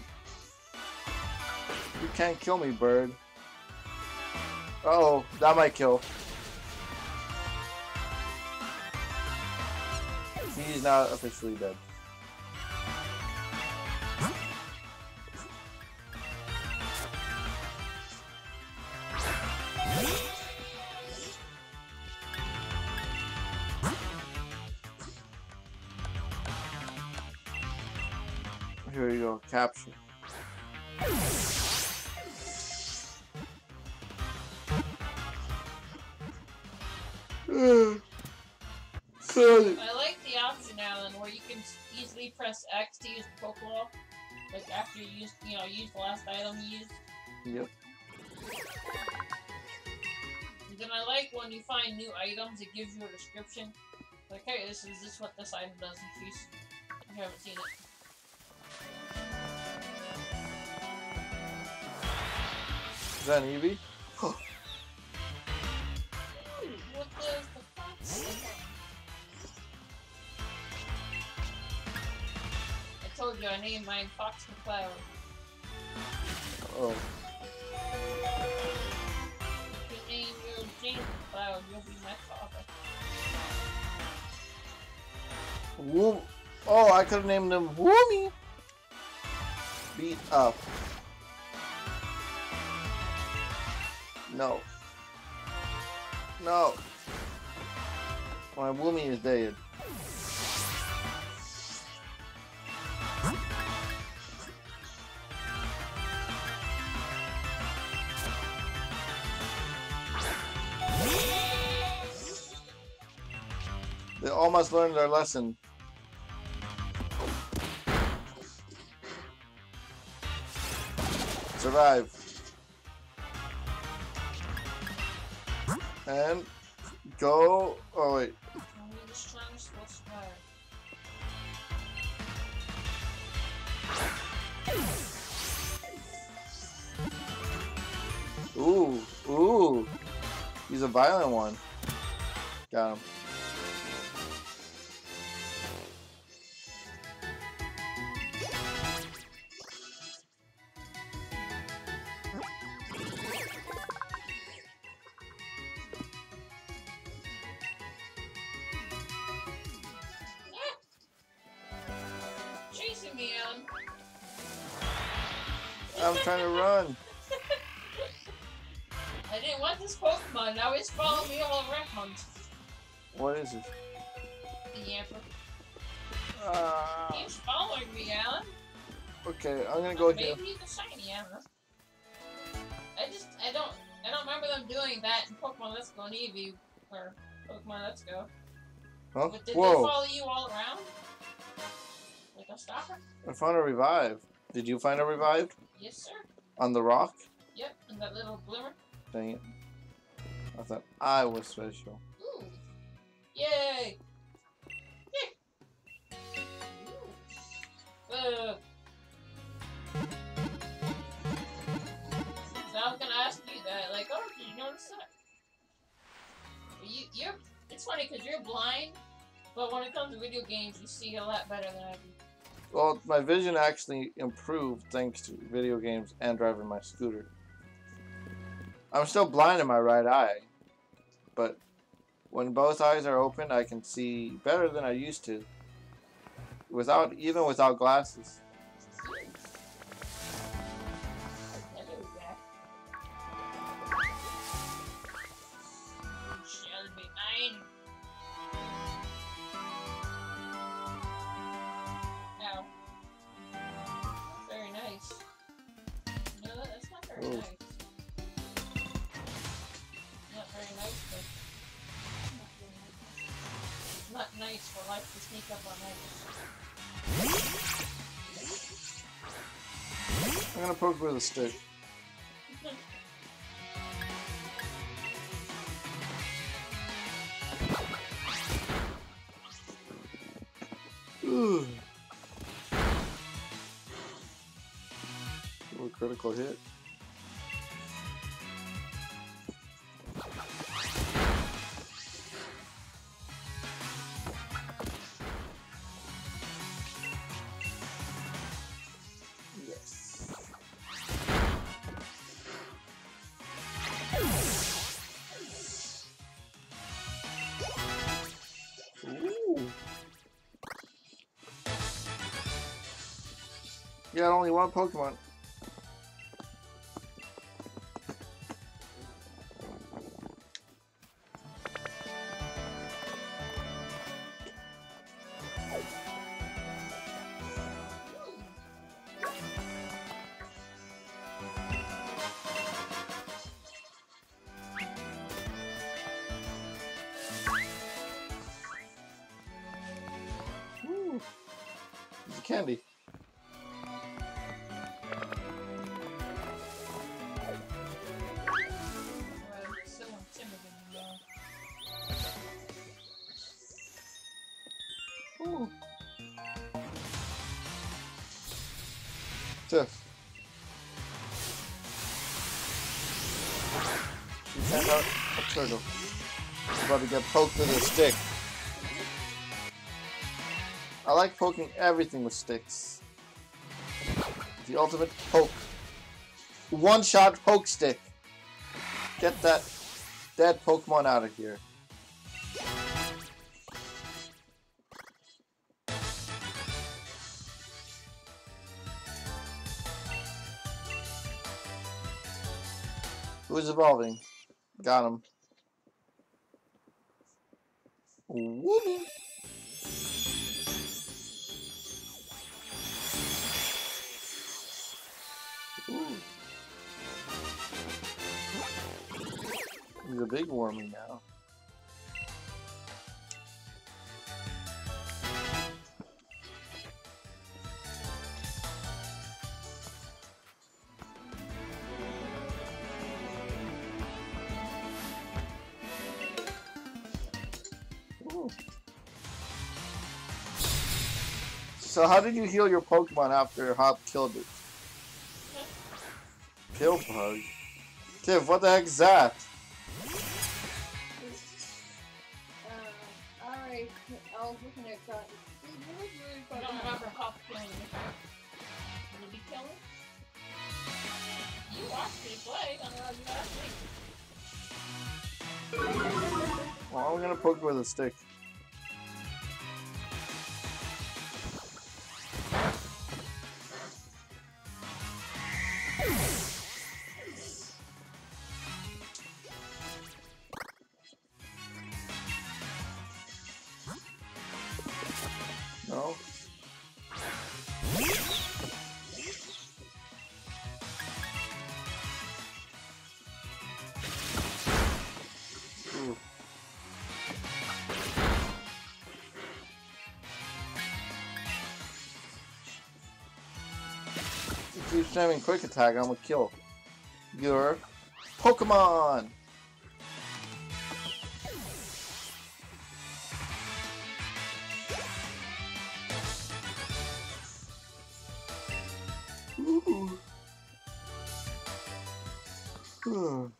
You can't kill me, bird. Uh oh, that might kill. He's not officially dead. Here you go, capture. Sorry. I like the option, Alan, where you can easily press X to use the Pokeball. Like after you use, you know, use the last item you used. Yep. And then I like when you find new items, it gives you a description. Like, hey, this is this what this item does in case you haven't seen it. Is that an Eevee? What is the fox? I told you I named mine Fox McCloud. Oh. If you name your James McCloud, you'll be my father. Woo oh, I could have named him Woomy. Beat up. No. No. My woman is dead. almost learned our lesson. Survive. And go. Oh, wait. Ooh, ooh. He's a violent one. Got him. I'm trying to run. I didn't want this Pokemon. Now it's following me all around. What is it? The Yamper. Uh, He's following me, Alan. Okay, I'm gonna go oh, here. Maybe he's a shiny Yamper. I just, I don't, I don't remember them doing that in Pokemon Let's Go and Eevee or Pokemon Let's Go. Huh? But did Whoa. they follow you all around? Like a stalker? I found a revive. Did you find a revive? Yes, sir. On the rock? Yep, and that little glimmer. Dang it. I thought I was special. Ooh. Yay! Yeah. Ooh. Uh. So I was gonna ask you that, like, oh, did you notice that? You, you're, it's funny, because you're blind, but when it comes to video games, you see a lot better than I do. Well, my vision actually improved thanks to video games and driving my scooter. I'm still blind in my right eye, but when both eyes are open, I can see better than I used to, without even without glasses. I'm gonna poke with a stick. Ooh. Ooh, critical hit. I got only one Pokemon. Ooh. It's a candy. Turtle. I'm about to get poked with a stick. I like poking everything with sticks. The ultimate poke. One-shot poke stick. Get that dead Pokemon out of here. Who's evolving? Got him. Wooloo. He's a big wormy now. So how did you heal your Pokemon after Hop killed it? Kill bug. Tiff, what the heck is that? Uh, alright, I was looking at that. I don't remember Hop killing it. Did he kill it? You watched me play. I don't know how you watched me. Well, I'm gonna poke with a stick. No. If you're having quick attack, I'm gonna kill your Pokemon! Ooh. Ooh.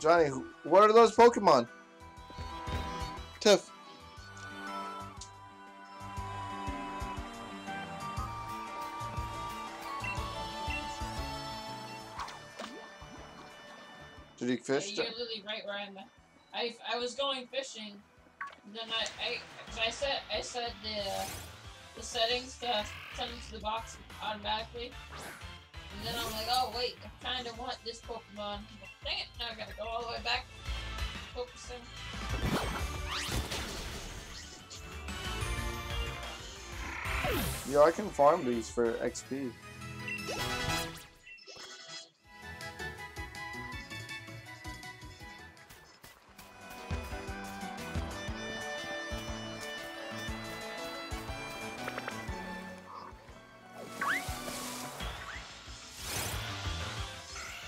Johnny, what are those Pokemon? Tiff. Did he fish? Yeah, you're literally right where I'm at. I, I was going fishing, and then I I I set I set the uh, the settings to send it to the box automatically. And then I'm like, oh wait, I kind of want this Pokemon. Dang it, now I gotta go all the way back. Focusing. Yeah, I can farm these for X P.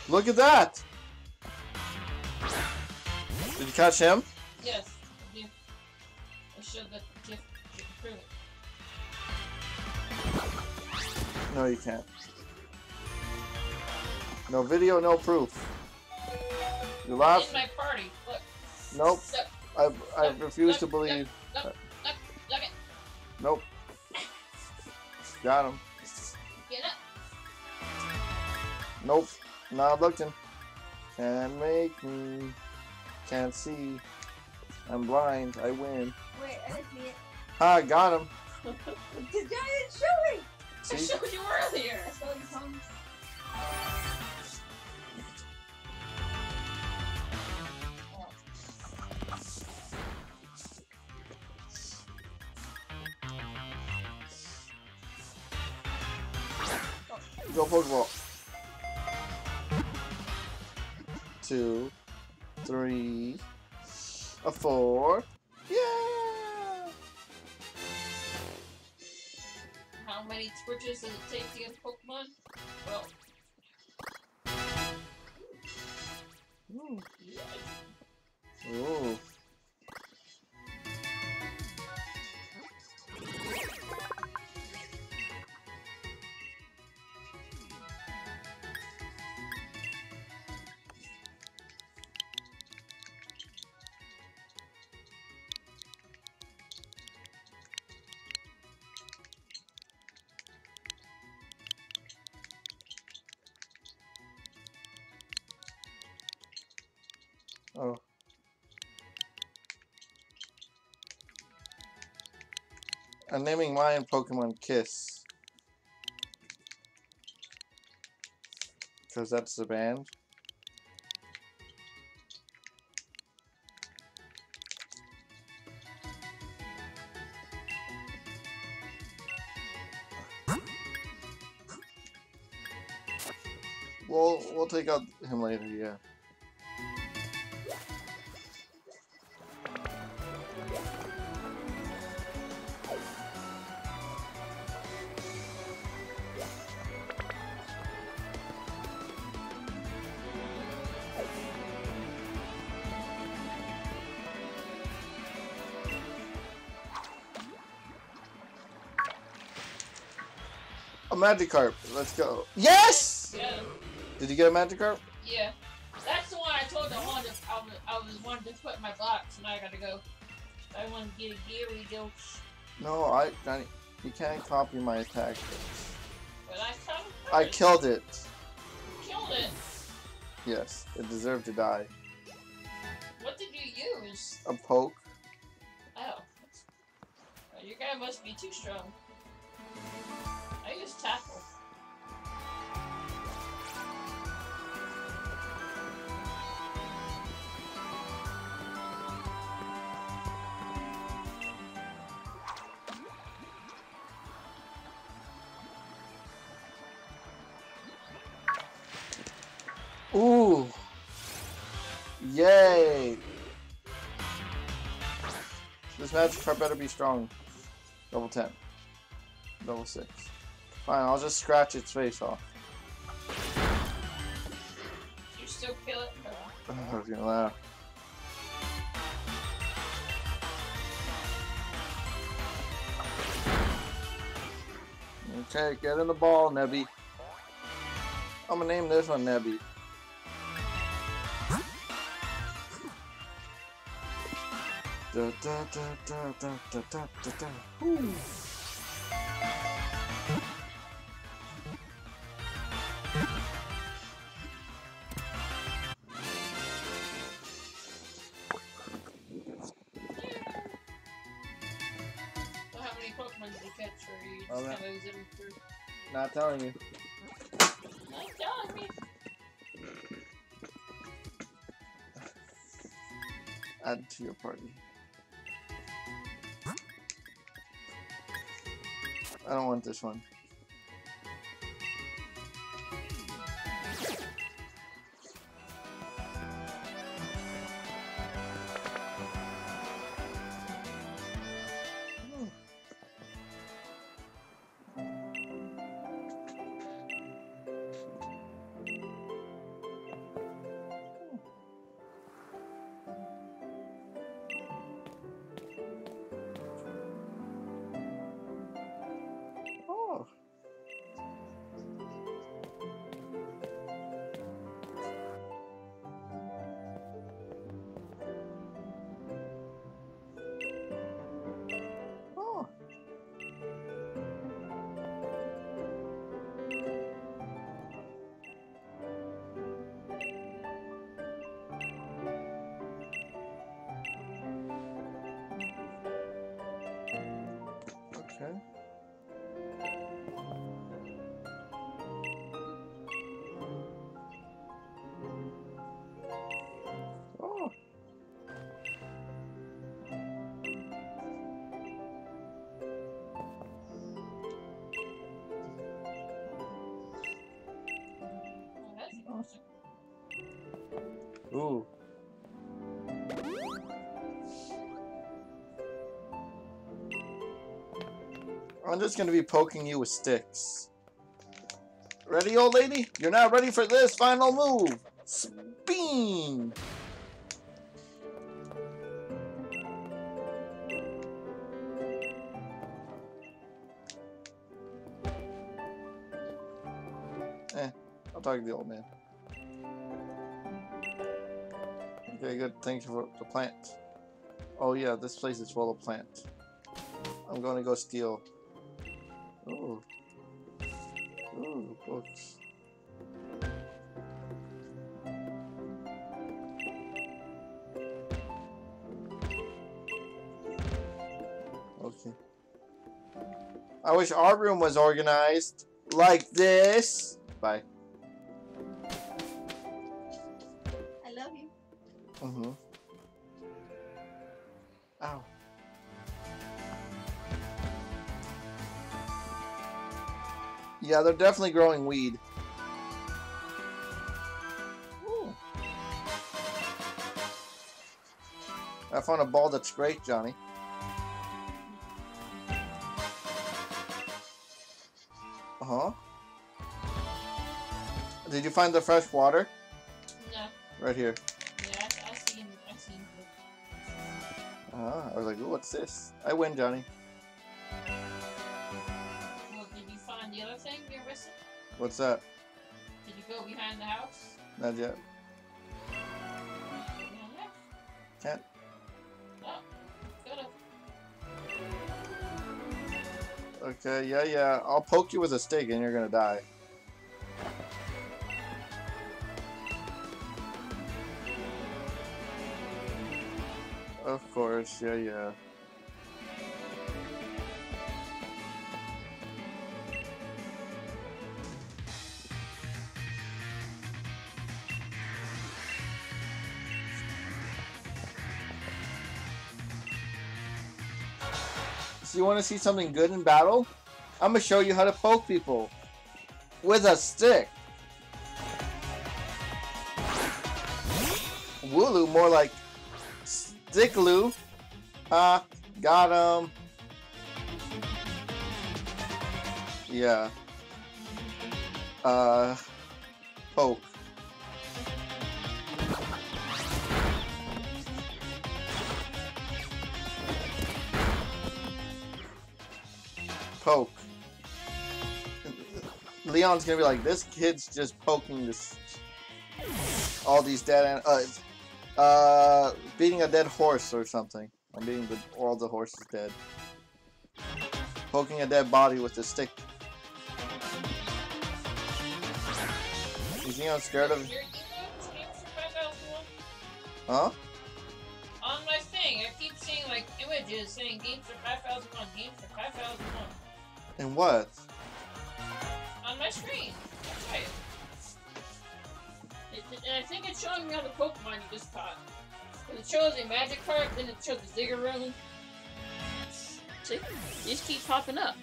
Look at that! Did you catch him? Yes, I did. I showed that gift to prove it. No, you can't. No video, no proof. You laugh? In my party, look. Nope. Stop. I I Stop. refuse Stop. to believe. Stop. Stop. Stop. Stop. Nope. Got him. Get up. Nope. Not looking. Can't make me. Can't see. I'm blind. I win. Wait, I didn't see it. Ah, got him. Did you show me? I showed you earlier. I saw your tongue. Go Pokeball. Two, three, a four. Yeah! How many twitches does it take to get a Pokemon? Well. Ooh. Yeah. Ooh. Oh. I'm naming mine Pokemon Kiss. Because that's the band. We'll, we'll take out him later, yeah. A Magikarp. Let's go. Yes! Let's go. Did you get a Magikarp? Yeah. That's the one I told the Honda I was, I was wanting to put in my box, and I gotta go. I want to get a Geary Gilch. No, I, I. You can't copy my attack. But I copied it. I killed it. You killed it? Yes, it deserved to die. What did you use? A poke. Oh. Your guy must be too strong. I use tackle. Ooh! Yay! This Magikarp better be strong. Level ten. Level six. Fine, I'll just scratch its face off. You still kill it? I was gonna laugh. Okay, get in the ball, Nebby. I'm gonna name this one Nebby. Da, da, da, da, da, da, da, da, da. Ooh. So how many Pokemon did you catch, or you just oh, kind of lose every three? Not telling you. Not telling me. Add to your party. I don't want this one. Ooh. I'm just gonna be poking you with sticks. Ready, old lady? You're not ready for this final move! Spin! Eh, I'll talk to the old man. Okay, good. Thank you for the plant. Oh yeah, this place is full of plants. I'm going to go steal. Ooh. Ooh, books. Okay. I wish our room was organized like this. Bye. Mm-hmm. Ow. Yeah, they're definitely growing weed. Ooh. I found a ball that's great, Johnny. Uh-huh. Did you find the fresh water? No. Right here. Ah, I was like, ooh, what's this? I win, Johnny. Well, did you find the other thing? What's up? Did you go behind the house? Not yet. Can't. Oh, okay, yeah, yeah. I'll poke you with a stick and you're gonna die. Of course, yeah, yeah. So you want to see something good in battle? I'm gonna show you how to poke people with a stick. Wooloo, more like Zickaloo. Ah, got him. Yeah. Uh, poke. Poke. Leon's gonna be like, this kid's just poking this. All these dead animals. Uh, it's Uh, beating a dead horse or something. I'm beating the, all the horses dead. Poking a dead body with a stick. Is Leon scared of? Huh? On my thing, I keep seeing like images saying games for five thousand one, games for five thousand one. And what? On my screen. That's right. And I think it's showing me all the Pokemon you just caught. And it shows a Magikarp, then it shows a Zigzagoon. See? They just keep popping up.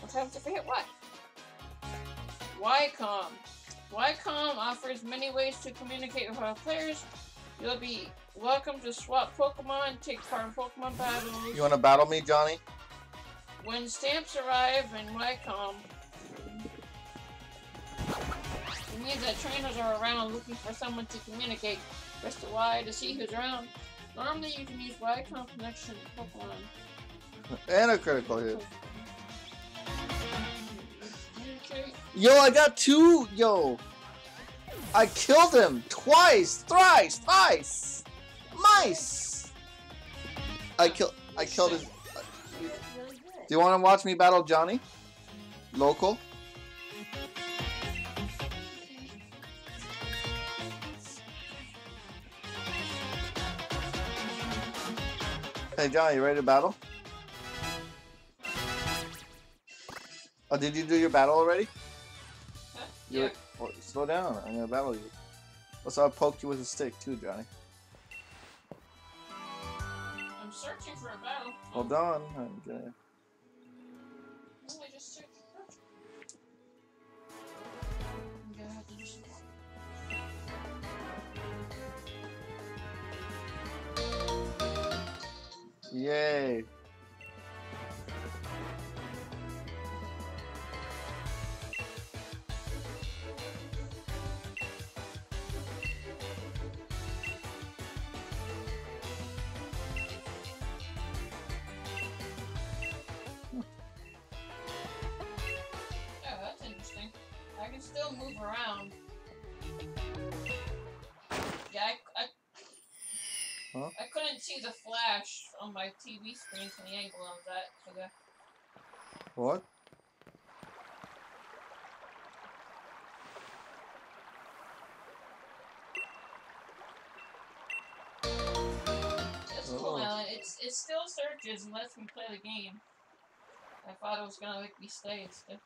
What happens if I hit what? Y-Comm. Y-Comm offers many ways to communicate with our players. You'll be welcome to swap Pokemon, take part in Pokemon battles. You want to battle me, Johnny? When stamps arrive in Y-Comm, it means that trainers are around looking for someone to communicate. Press the Y to see who's around. Normally you can use Y-Comm connection to Pokemon. And a critical hit. Yo, I got two! Yo! I killed him! Twice! Thrice! Twice! Mice! I killed... I killed his... Do you want to watch me battle Johnny? Local? Hey John, you ready to battle? Oh, did you do your battle already? Huh? Yeah. Oh, slow down, I'm gonna battle you. Also, I'll poke you with a stick too, Johnny. I'm searching for a battle. Hold on, I'm gonna... Oh, I just searched for a battle. I'm gonna have to do some more. Yay. Oh, that's interesting. I can still move around. Yeah, I, I Huh? I couldn't see the flash on my T V screen from the angle of that. So the... What? Just hold on. It's, it still searches and lets me play the game. I thought it was gonna make me stay and stuff.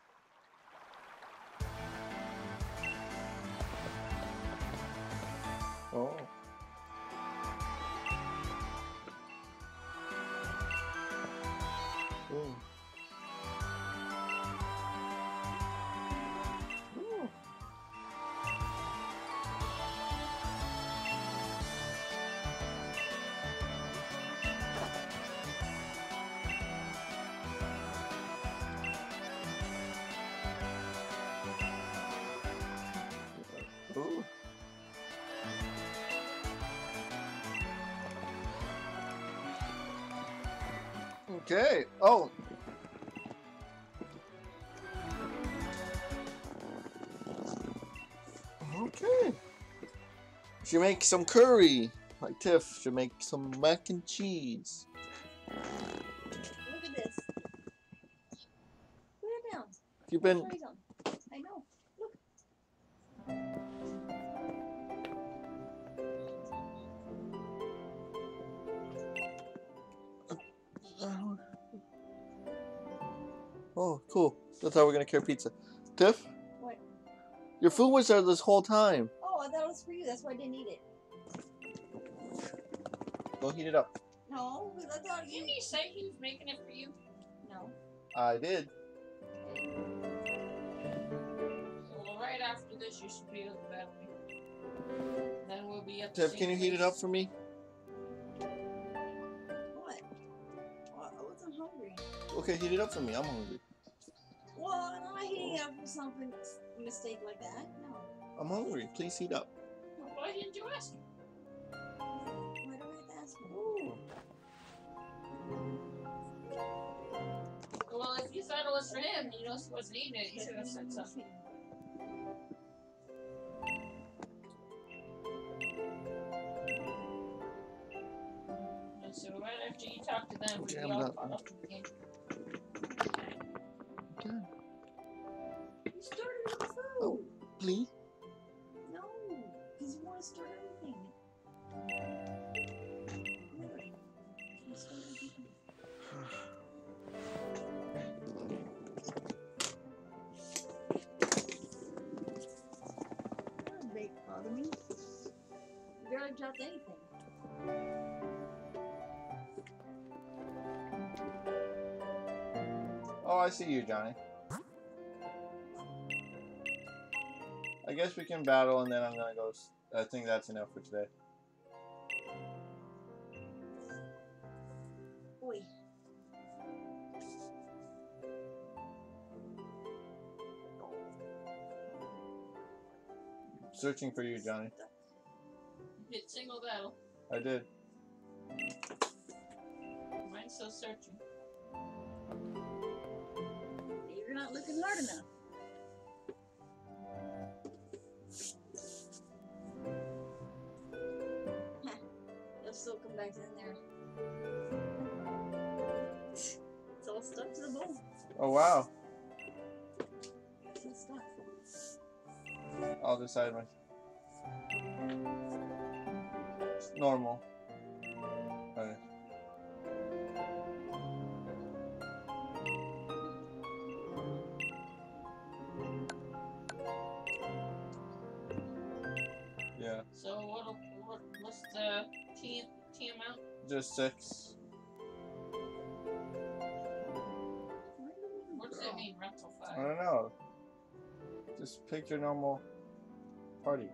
Oh. Ooh. Ooh. Ooh. Okay. Oh, should make some curry. Like Tiff should make some mac and cheese. Look at this. Put it down. You've been. I know. Look. Oh, cool. That's how we're gonna carry pizza. Tiff? What? Your food was there this whole time. Oh, I thought it was for you. That's why I didn't eat it. Go heat it up. No, because I thought you... Didn't he say he was making it for you? No. I did. Well, right after this, you should be able to battle me. Then we'll be up to... Tiff, can you place. Heat it up for me? What? Well, I wasn't hungry. Okay, heat it up for me. I'm hungry. Well, I'm not heating up for something mistake like that. No. I'm hungry. Please heat up. Well, why didn't you ask me? Why don't I have to ask me? Ooh. Well, if you thought it was for him, you know, he wasn't eating it. You should have said something. And so right after you talk to them, okay, we all caught up to the game. Okay. You started with food. Oh, please? No, because you want to start everything. Really? You start everything. That doesn't make bother me. You barely dropped anything. Oh, I see you, Johnny. I guess we can battle, and then I'm gonna go. I think that's enough for today. Oi. Searching for you, Johnny. You did single battle. I did. Mine's still searching. You're not looking hard enough. Huh. They'll still come back in there. It's all stuck to the bowl. Oh, wow. It's all stuck. I'll decide my... It's normal. Alright. So what, what? What's the T amount? Just six. What does that mean, rental five? I don't know. Just pick your normal party.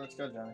Let's go, Johnny.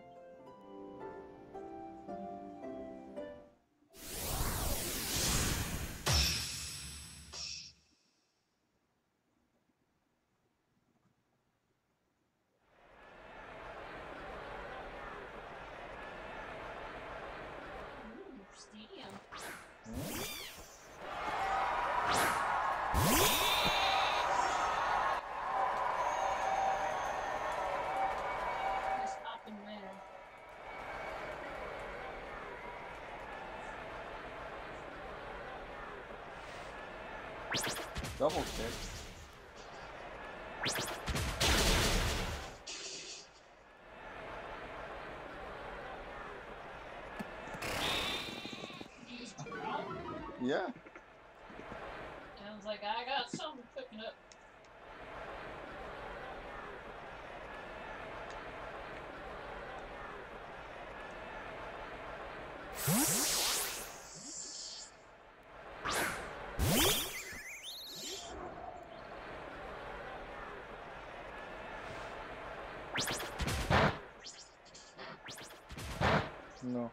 Double stick. Yeah. Sounds like I got something cooking up. No.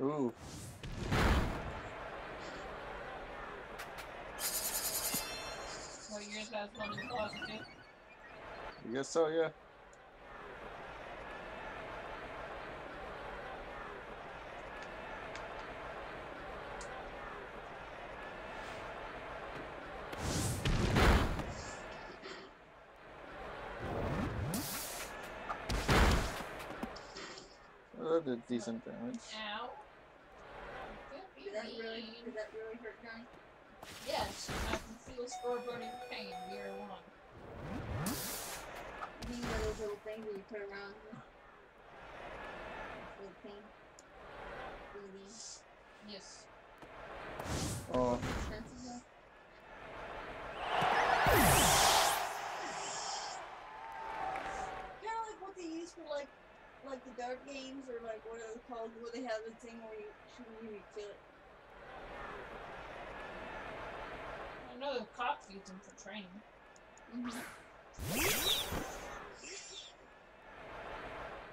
Ooh. Well, yours has one in the closet, too. I guess so, yeah. Well, that did decent damage. Ow. That really, did that really hurt, Johnny? Yes, I can feel scoreboard in pain. We are one. You know those little things that you put around you? Little pain. Really? Yes. Oh. Expensive kind of like what they use for like, like the dart games or like what are they called? Where they have the thing where you shoot and you kill it. I know the cops use them for training. Mm-hmm.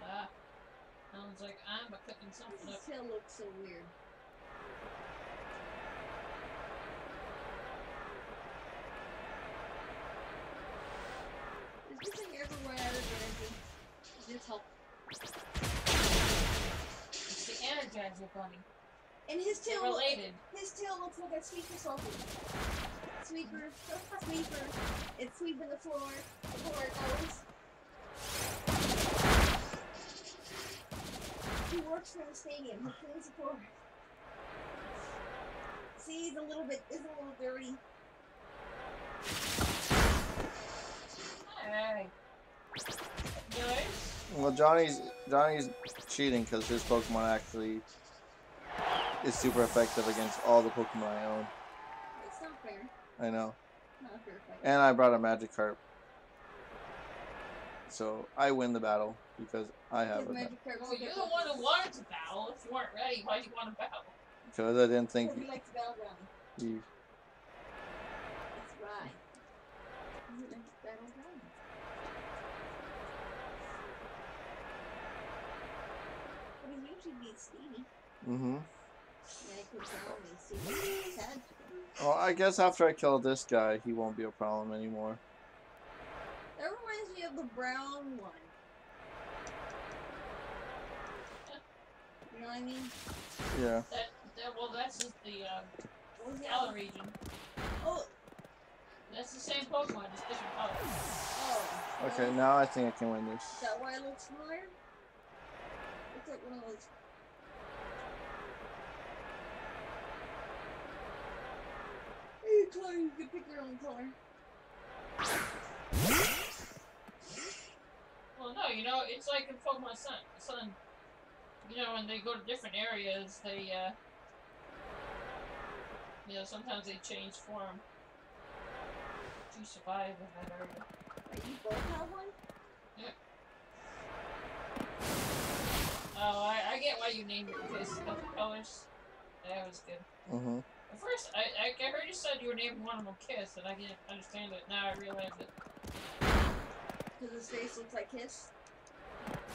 Ah. Sounds like I'm cooking something this up. This tail looks so weird. Is this thing ever run out of energy? Is this helpful? It's the Energizer Bunny. And his tail looks related. His tail looks like a sweeper selfie. Sweeper, sweeper, it's sweeping the floor before it goes. He works for the stadium, he cleans the floor. See, he's a little bit, is a little dirty. Hey. Well, Johnny's, Johnny's cheating because his Pokemon actually is super effective against all the Pokemon I own. It's not fair. I know. Not fair fight. And I brought a Magikarp. So I win the battle because I have a Magikarp. Well, you're the one who wanted to battle. If you weren't ready, why'd you want to battle? Because I didn't think you like to battle Johnny. You... That's right. You like to battle Johnny. But he usually beats Stevie. Mm-hmm. Well, I guess after I kill this guy, he won't be a problem anymore. That reminds me of the brown one. You know what I mean? Yeah. That, that well, that's just the uh, Galar region. Oh, that's the same Pokemon, just different colors. Oh. Okay, now I think I can win this. Is that why it looks smaller? Looks like one of those. Color, you can pick your own color. Well, no, you know, it's like in Pokemon Sun. Sun, you know, when they go to different areas, they, uh, you know, sometimes they change form to survive in that area. Wait, you both have one? Yep. Oh, I, I get why you named it because of the colors. That was good. Mm-hmm. At first, I, I heard you said you were naming one of them Kiss, and I didn't understand it. Now I realize it. Because his face looks like Kiss?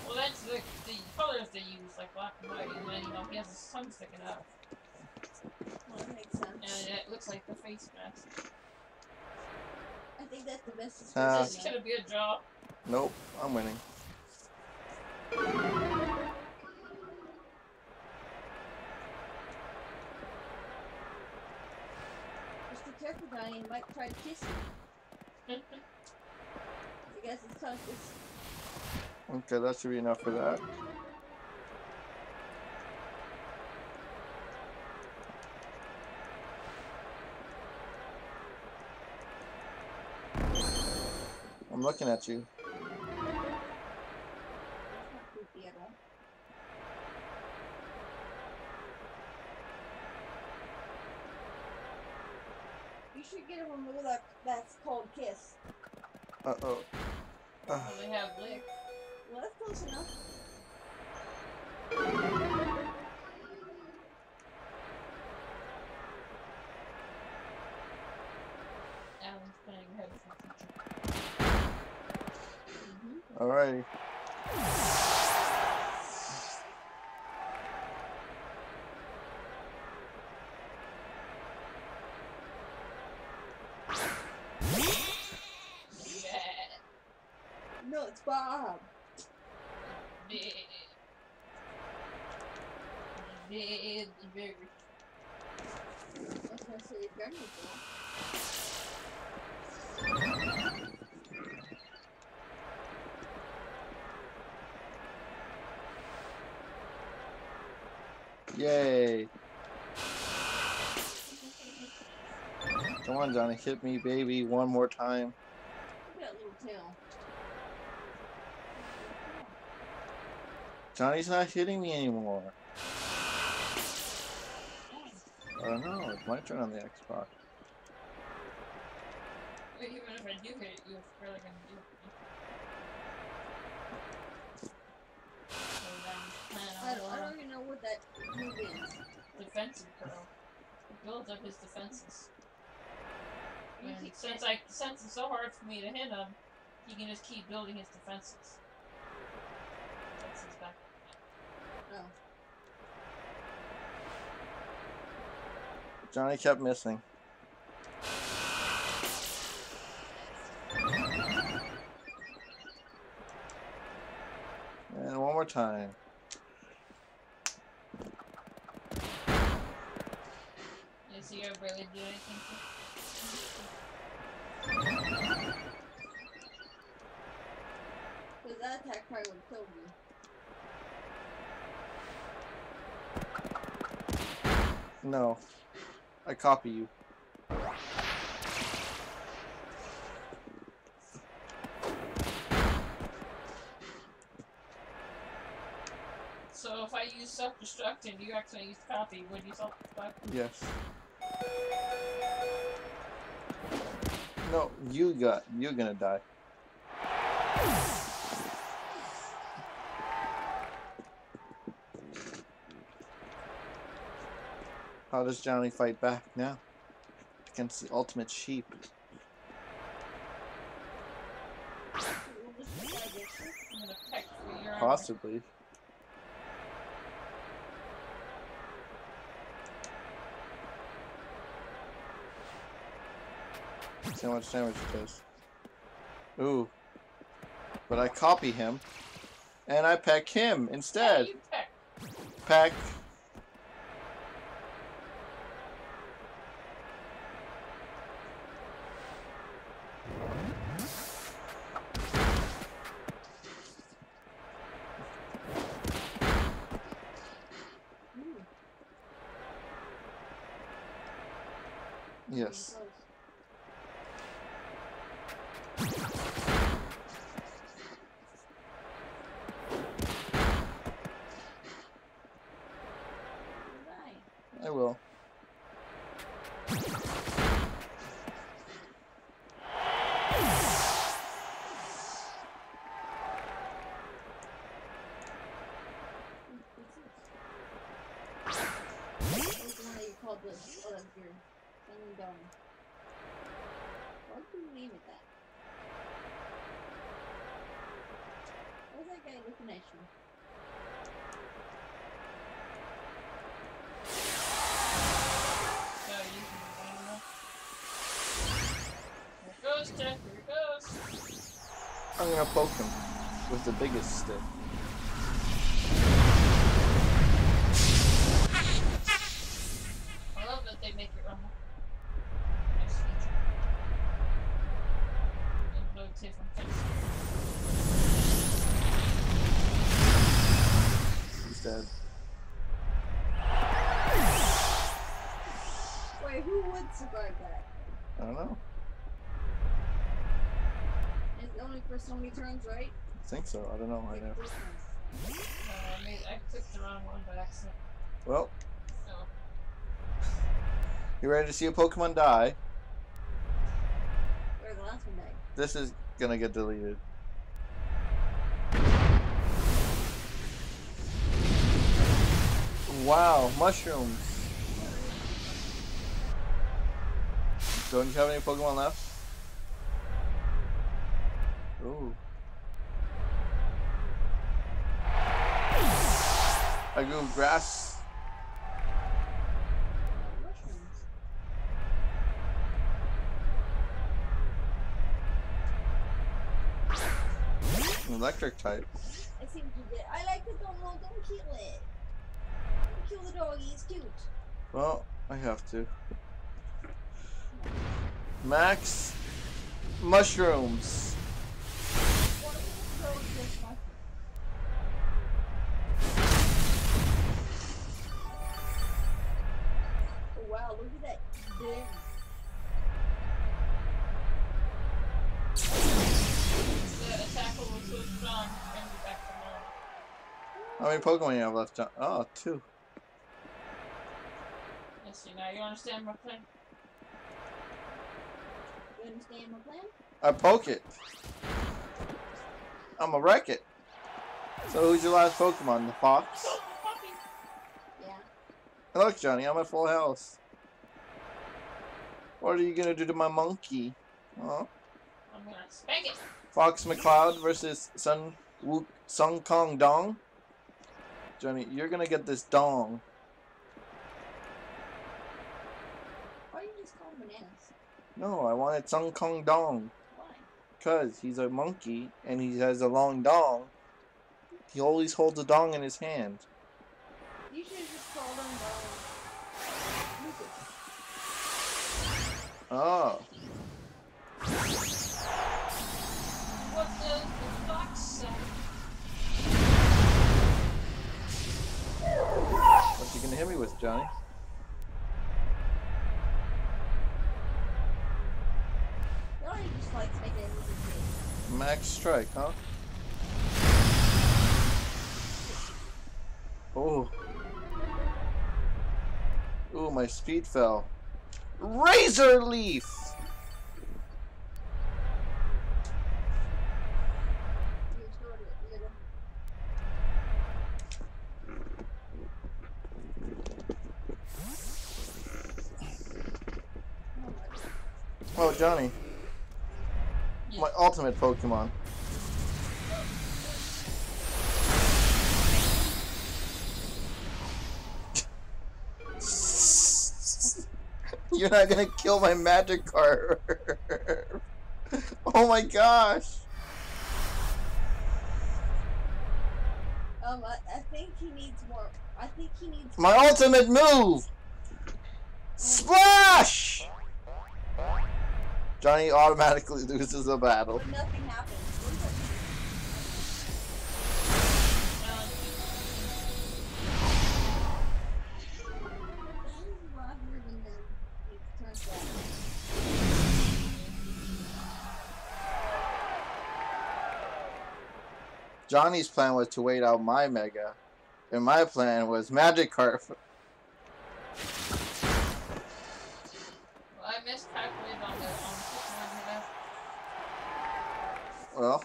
Well, that's the, the colors they use, like black and white, and then, you know, he has his tongue sticking out. Well, that makes sense. And it looks like the face mask. I think that's the best description. Uh, this is going to be a draw. Nope, I'm winning. Careful, Johnny, he might try to kiss you. I guess it's tough. Okay, that should be enough for that. I'm looking at you. That's not creepy at all. should get one with that. That's called Kiss. Uh oh. Uh. They have Blick. Well, that's close enough. Alan's playing heads in the kitchen. Alrighty. No, it's Bob. Okay, so you've got me for. Yay! Come on, Johnny, hit me, baby, one more time. Look at that little tail. Johnny's not hitting me anymore. I don't know, it's my turn on the Xbox. Wait, even if I do hit it, you're probably gonna do it. I don't, I don't even know what that move is. Defensive curl. It builds up his defenses. And since I sense it's so hard for me to hit him, he can just keep building his defenses. That's his back. Oh. Johnny kept missing. And one more time. Does your brother do anything? Because that attack probably would kill me. No. I copy you. So if I use self-destruct and you actually use copy, would you self-destruct? Yes. No, you got, you're gonna die. How does Johnny fight back now against the ultimate sheep? Possibly. See how much damage it does. Ooh. But I copy him, and I peck him instead. Yeah, you peck. Peck. Yes. I will. What do you mean with that? What's that guy looking at you? No, you can find him. Here it goes, Jeff. Here it goes. I'm gonna poke him with the biggest stick. I love that they make it rumble. He's dead. Wait, who would survive that? I don't know. It's only for so many turns, right? I think so. I don't know. I never. No, I mean, I clicked the wrong one by accident. Well. So. You ready to see a Pokemon die? last one died. This is gonna get deleted. Wow, mushrooms. Don't you have any Pokemon left? Ooh. I grew grass. Electric type. I see what you did. I like the Pokemon. Don't kill it. Don't kill the doggy. It's cute. Well, I have to. Max mushrooms. Wow, look at that. Damn. The attack will switch on and be back to normal. How many Pokemon do you have left? Oh, two. Let's see, now you understand my plan? You understand my plan? I poke it. I'm gonna wreck it. So who's your last Pokemon? The fox? Yeah. Look, Johnny, I'm at full health. What are you gonna do to my monkey? Huh? I'm gonna spank it. Fox McCloud versus Sun Wu Sung Kong Dong. Johnny, you're gonna get this dong. Why do you just call him bananas? No, I wanted Sung Kong Dong. Because he's a monkey and he has a long dong. He always holds a dong in his hand. You should just call him dong. Oh. What does the fox say? What you gonna hit me with, Johnny? Max strike, huh? Oh. Ooh, my speed fell. Razor leaf! Oh, Johnny. My ultimate Pokemon. You're not gonna kill my Magikarp. Oh my gosh. Um, I, I think he needs more. I think he needs. My more. Ultimate move. Splash. Johnny automatically loses a battle. When nothing happens. Johnny's plan was to wait out my Mega, and my plan was Magikarp. Well,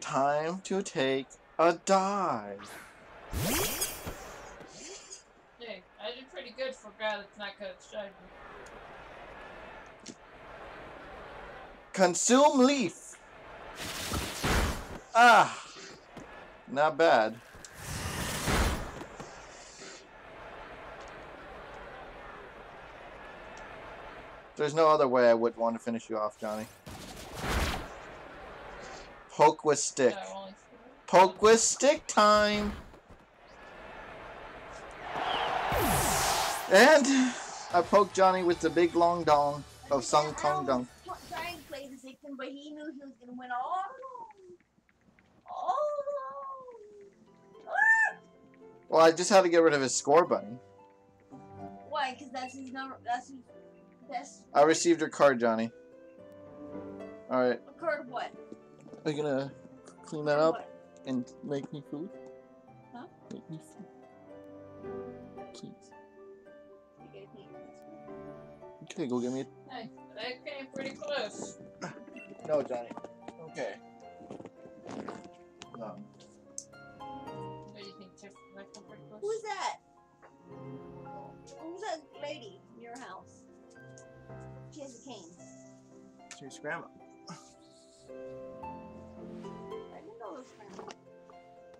time to take a dive. Hey, I did pretty good for a guy that's not good at strategy. Consume leaf. Ah, not bad. There's no other way I would want to finish you off, Johnny. Poke with stick. Poke with stick time! And I poked Johnny with the big long dong of Sung Kong Dong. I was trying to play this victim, but he knew he was going to win all along. All along. Well, I just had to get rid of his score bunny. Why? Because that's his number. That's his best. I received your card, Johnny. Alright. A card of what? Are you gonna clean that up and make me food? Huh? Make me food. Please. You gotta clean this one. Okay, go get me a... Hey, okay, pretty close. No, Johnny. Okay. No. So you think Tiff and I come pretty close? Who's that? Who's that lady in your house? She has a cane. She's grandma. I didn't know it was grandma.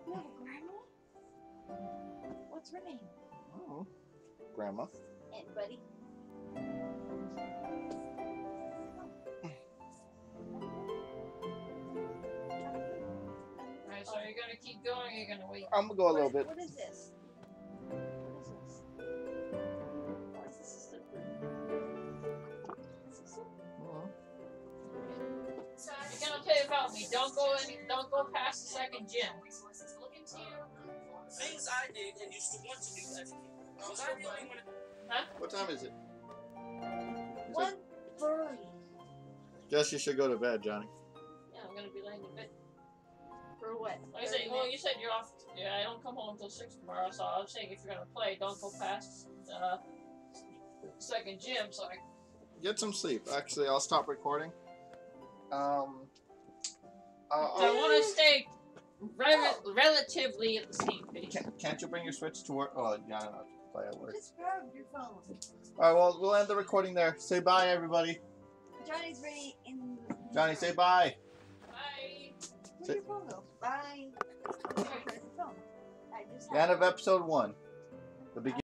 You have a grandma? What's her name? Oh, grandma. And buddy. Alright, so you're gonna keep going, you're gonna wait. I'm gonna go a little bit. What is this? What is this? Why is this a slippery? Is this a So I'm gonna tell you about me. Don't go any don't go past the second gym. Resources look into things I did and used to want to do as a kid. Was I the only one? Huh? What time is it? One thirty. Guess you should go to bed, Johnny. Yeah, I'm gonna be laying in bed. For what? Like I said, well, you said you're off. Yeah, I don't come home until six tomorrow, so I'm saying if you're gonna play, don't go past uh, second gym. So I get some sleep. Actually, I'll stop recording. Um. Uh, I want to stay re oh. relatively at the same pace. Can, can't you bring your Switch to work? Oh, yeah. No. Play at work. Just grab your phone. Alright, well, we'll end the recording there. Say bye, everybody. Johnny's ready in the Johnny, say bye. Bye. Where's say your phone go? Bye. Where's your phone? I just the end of episode one. The beginning.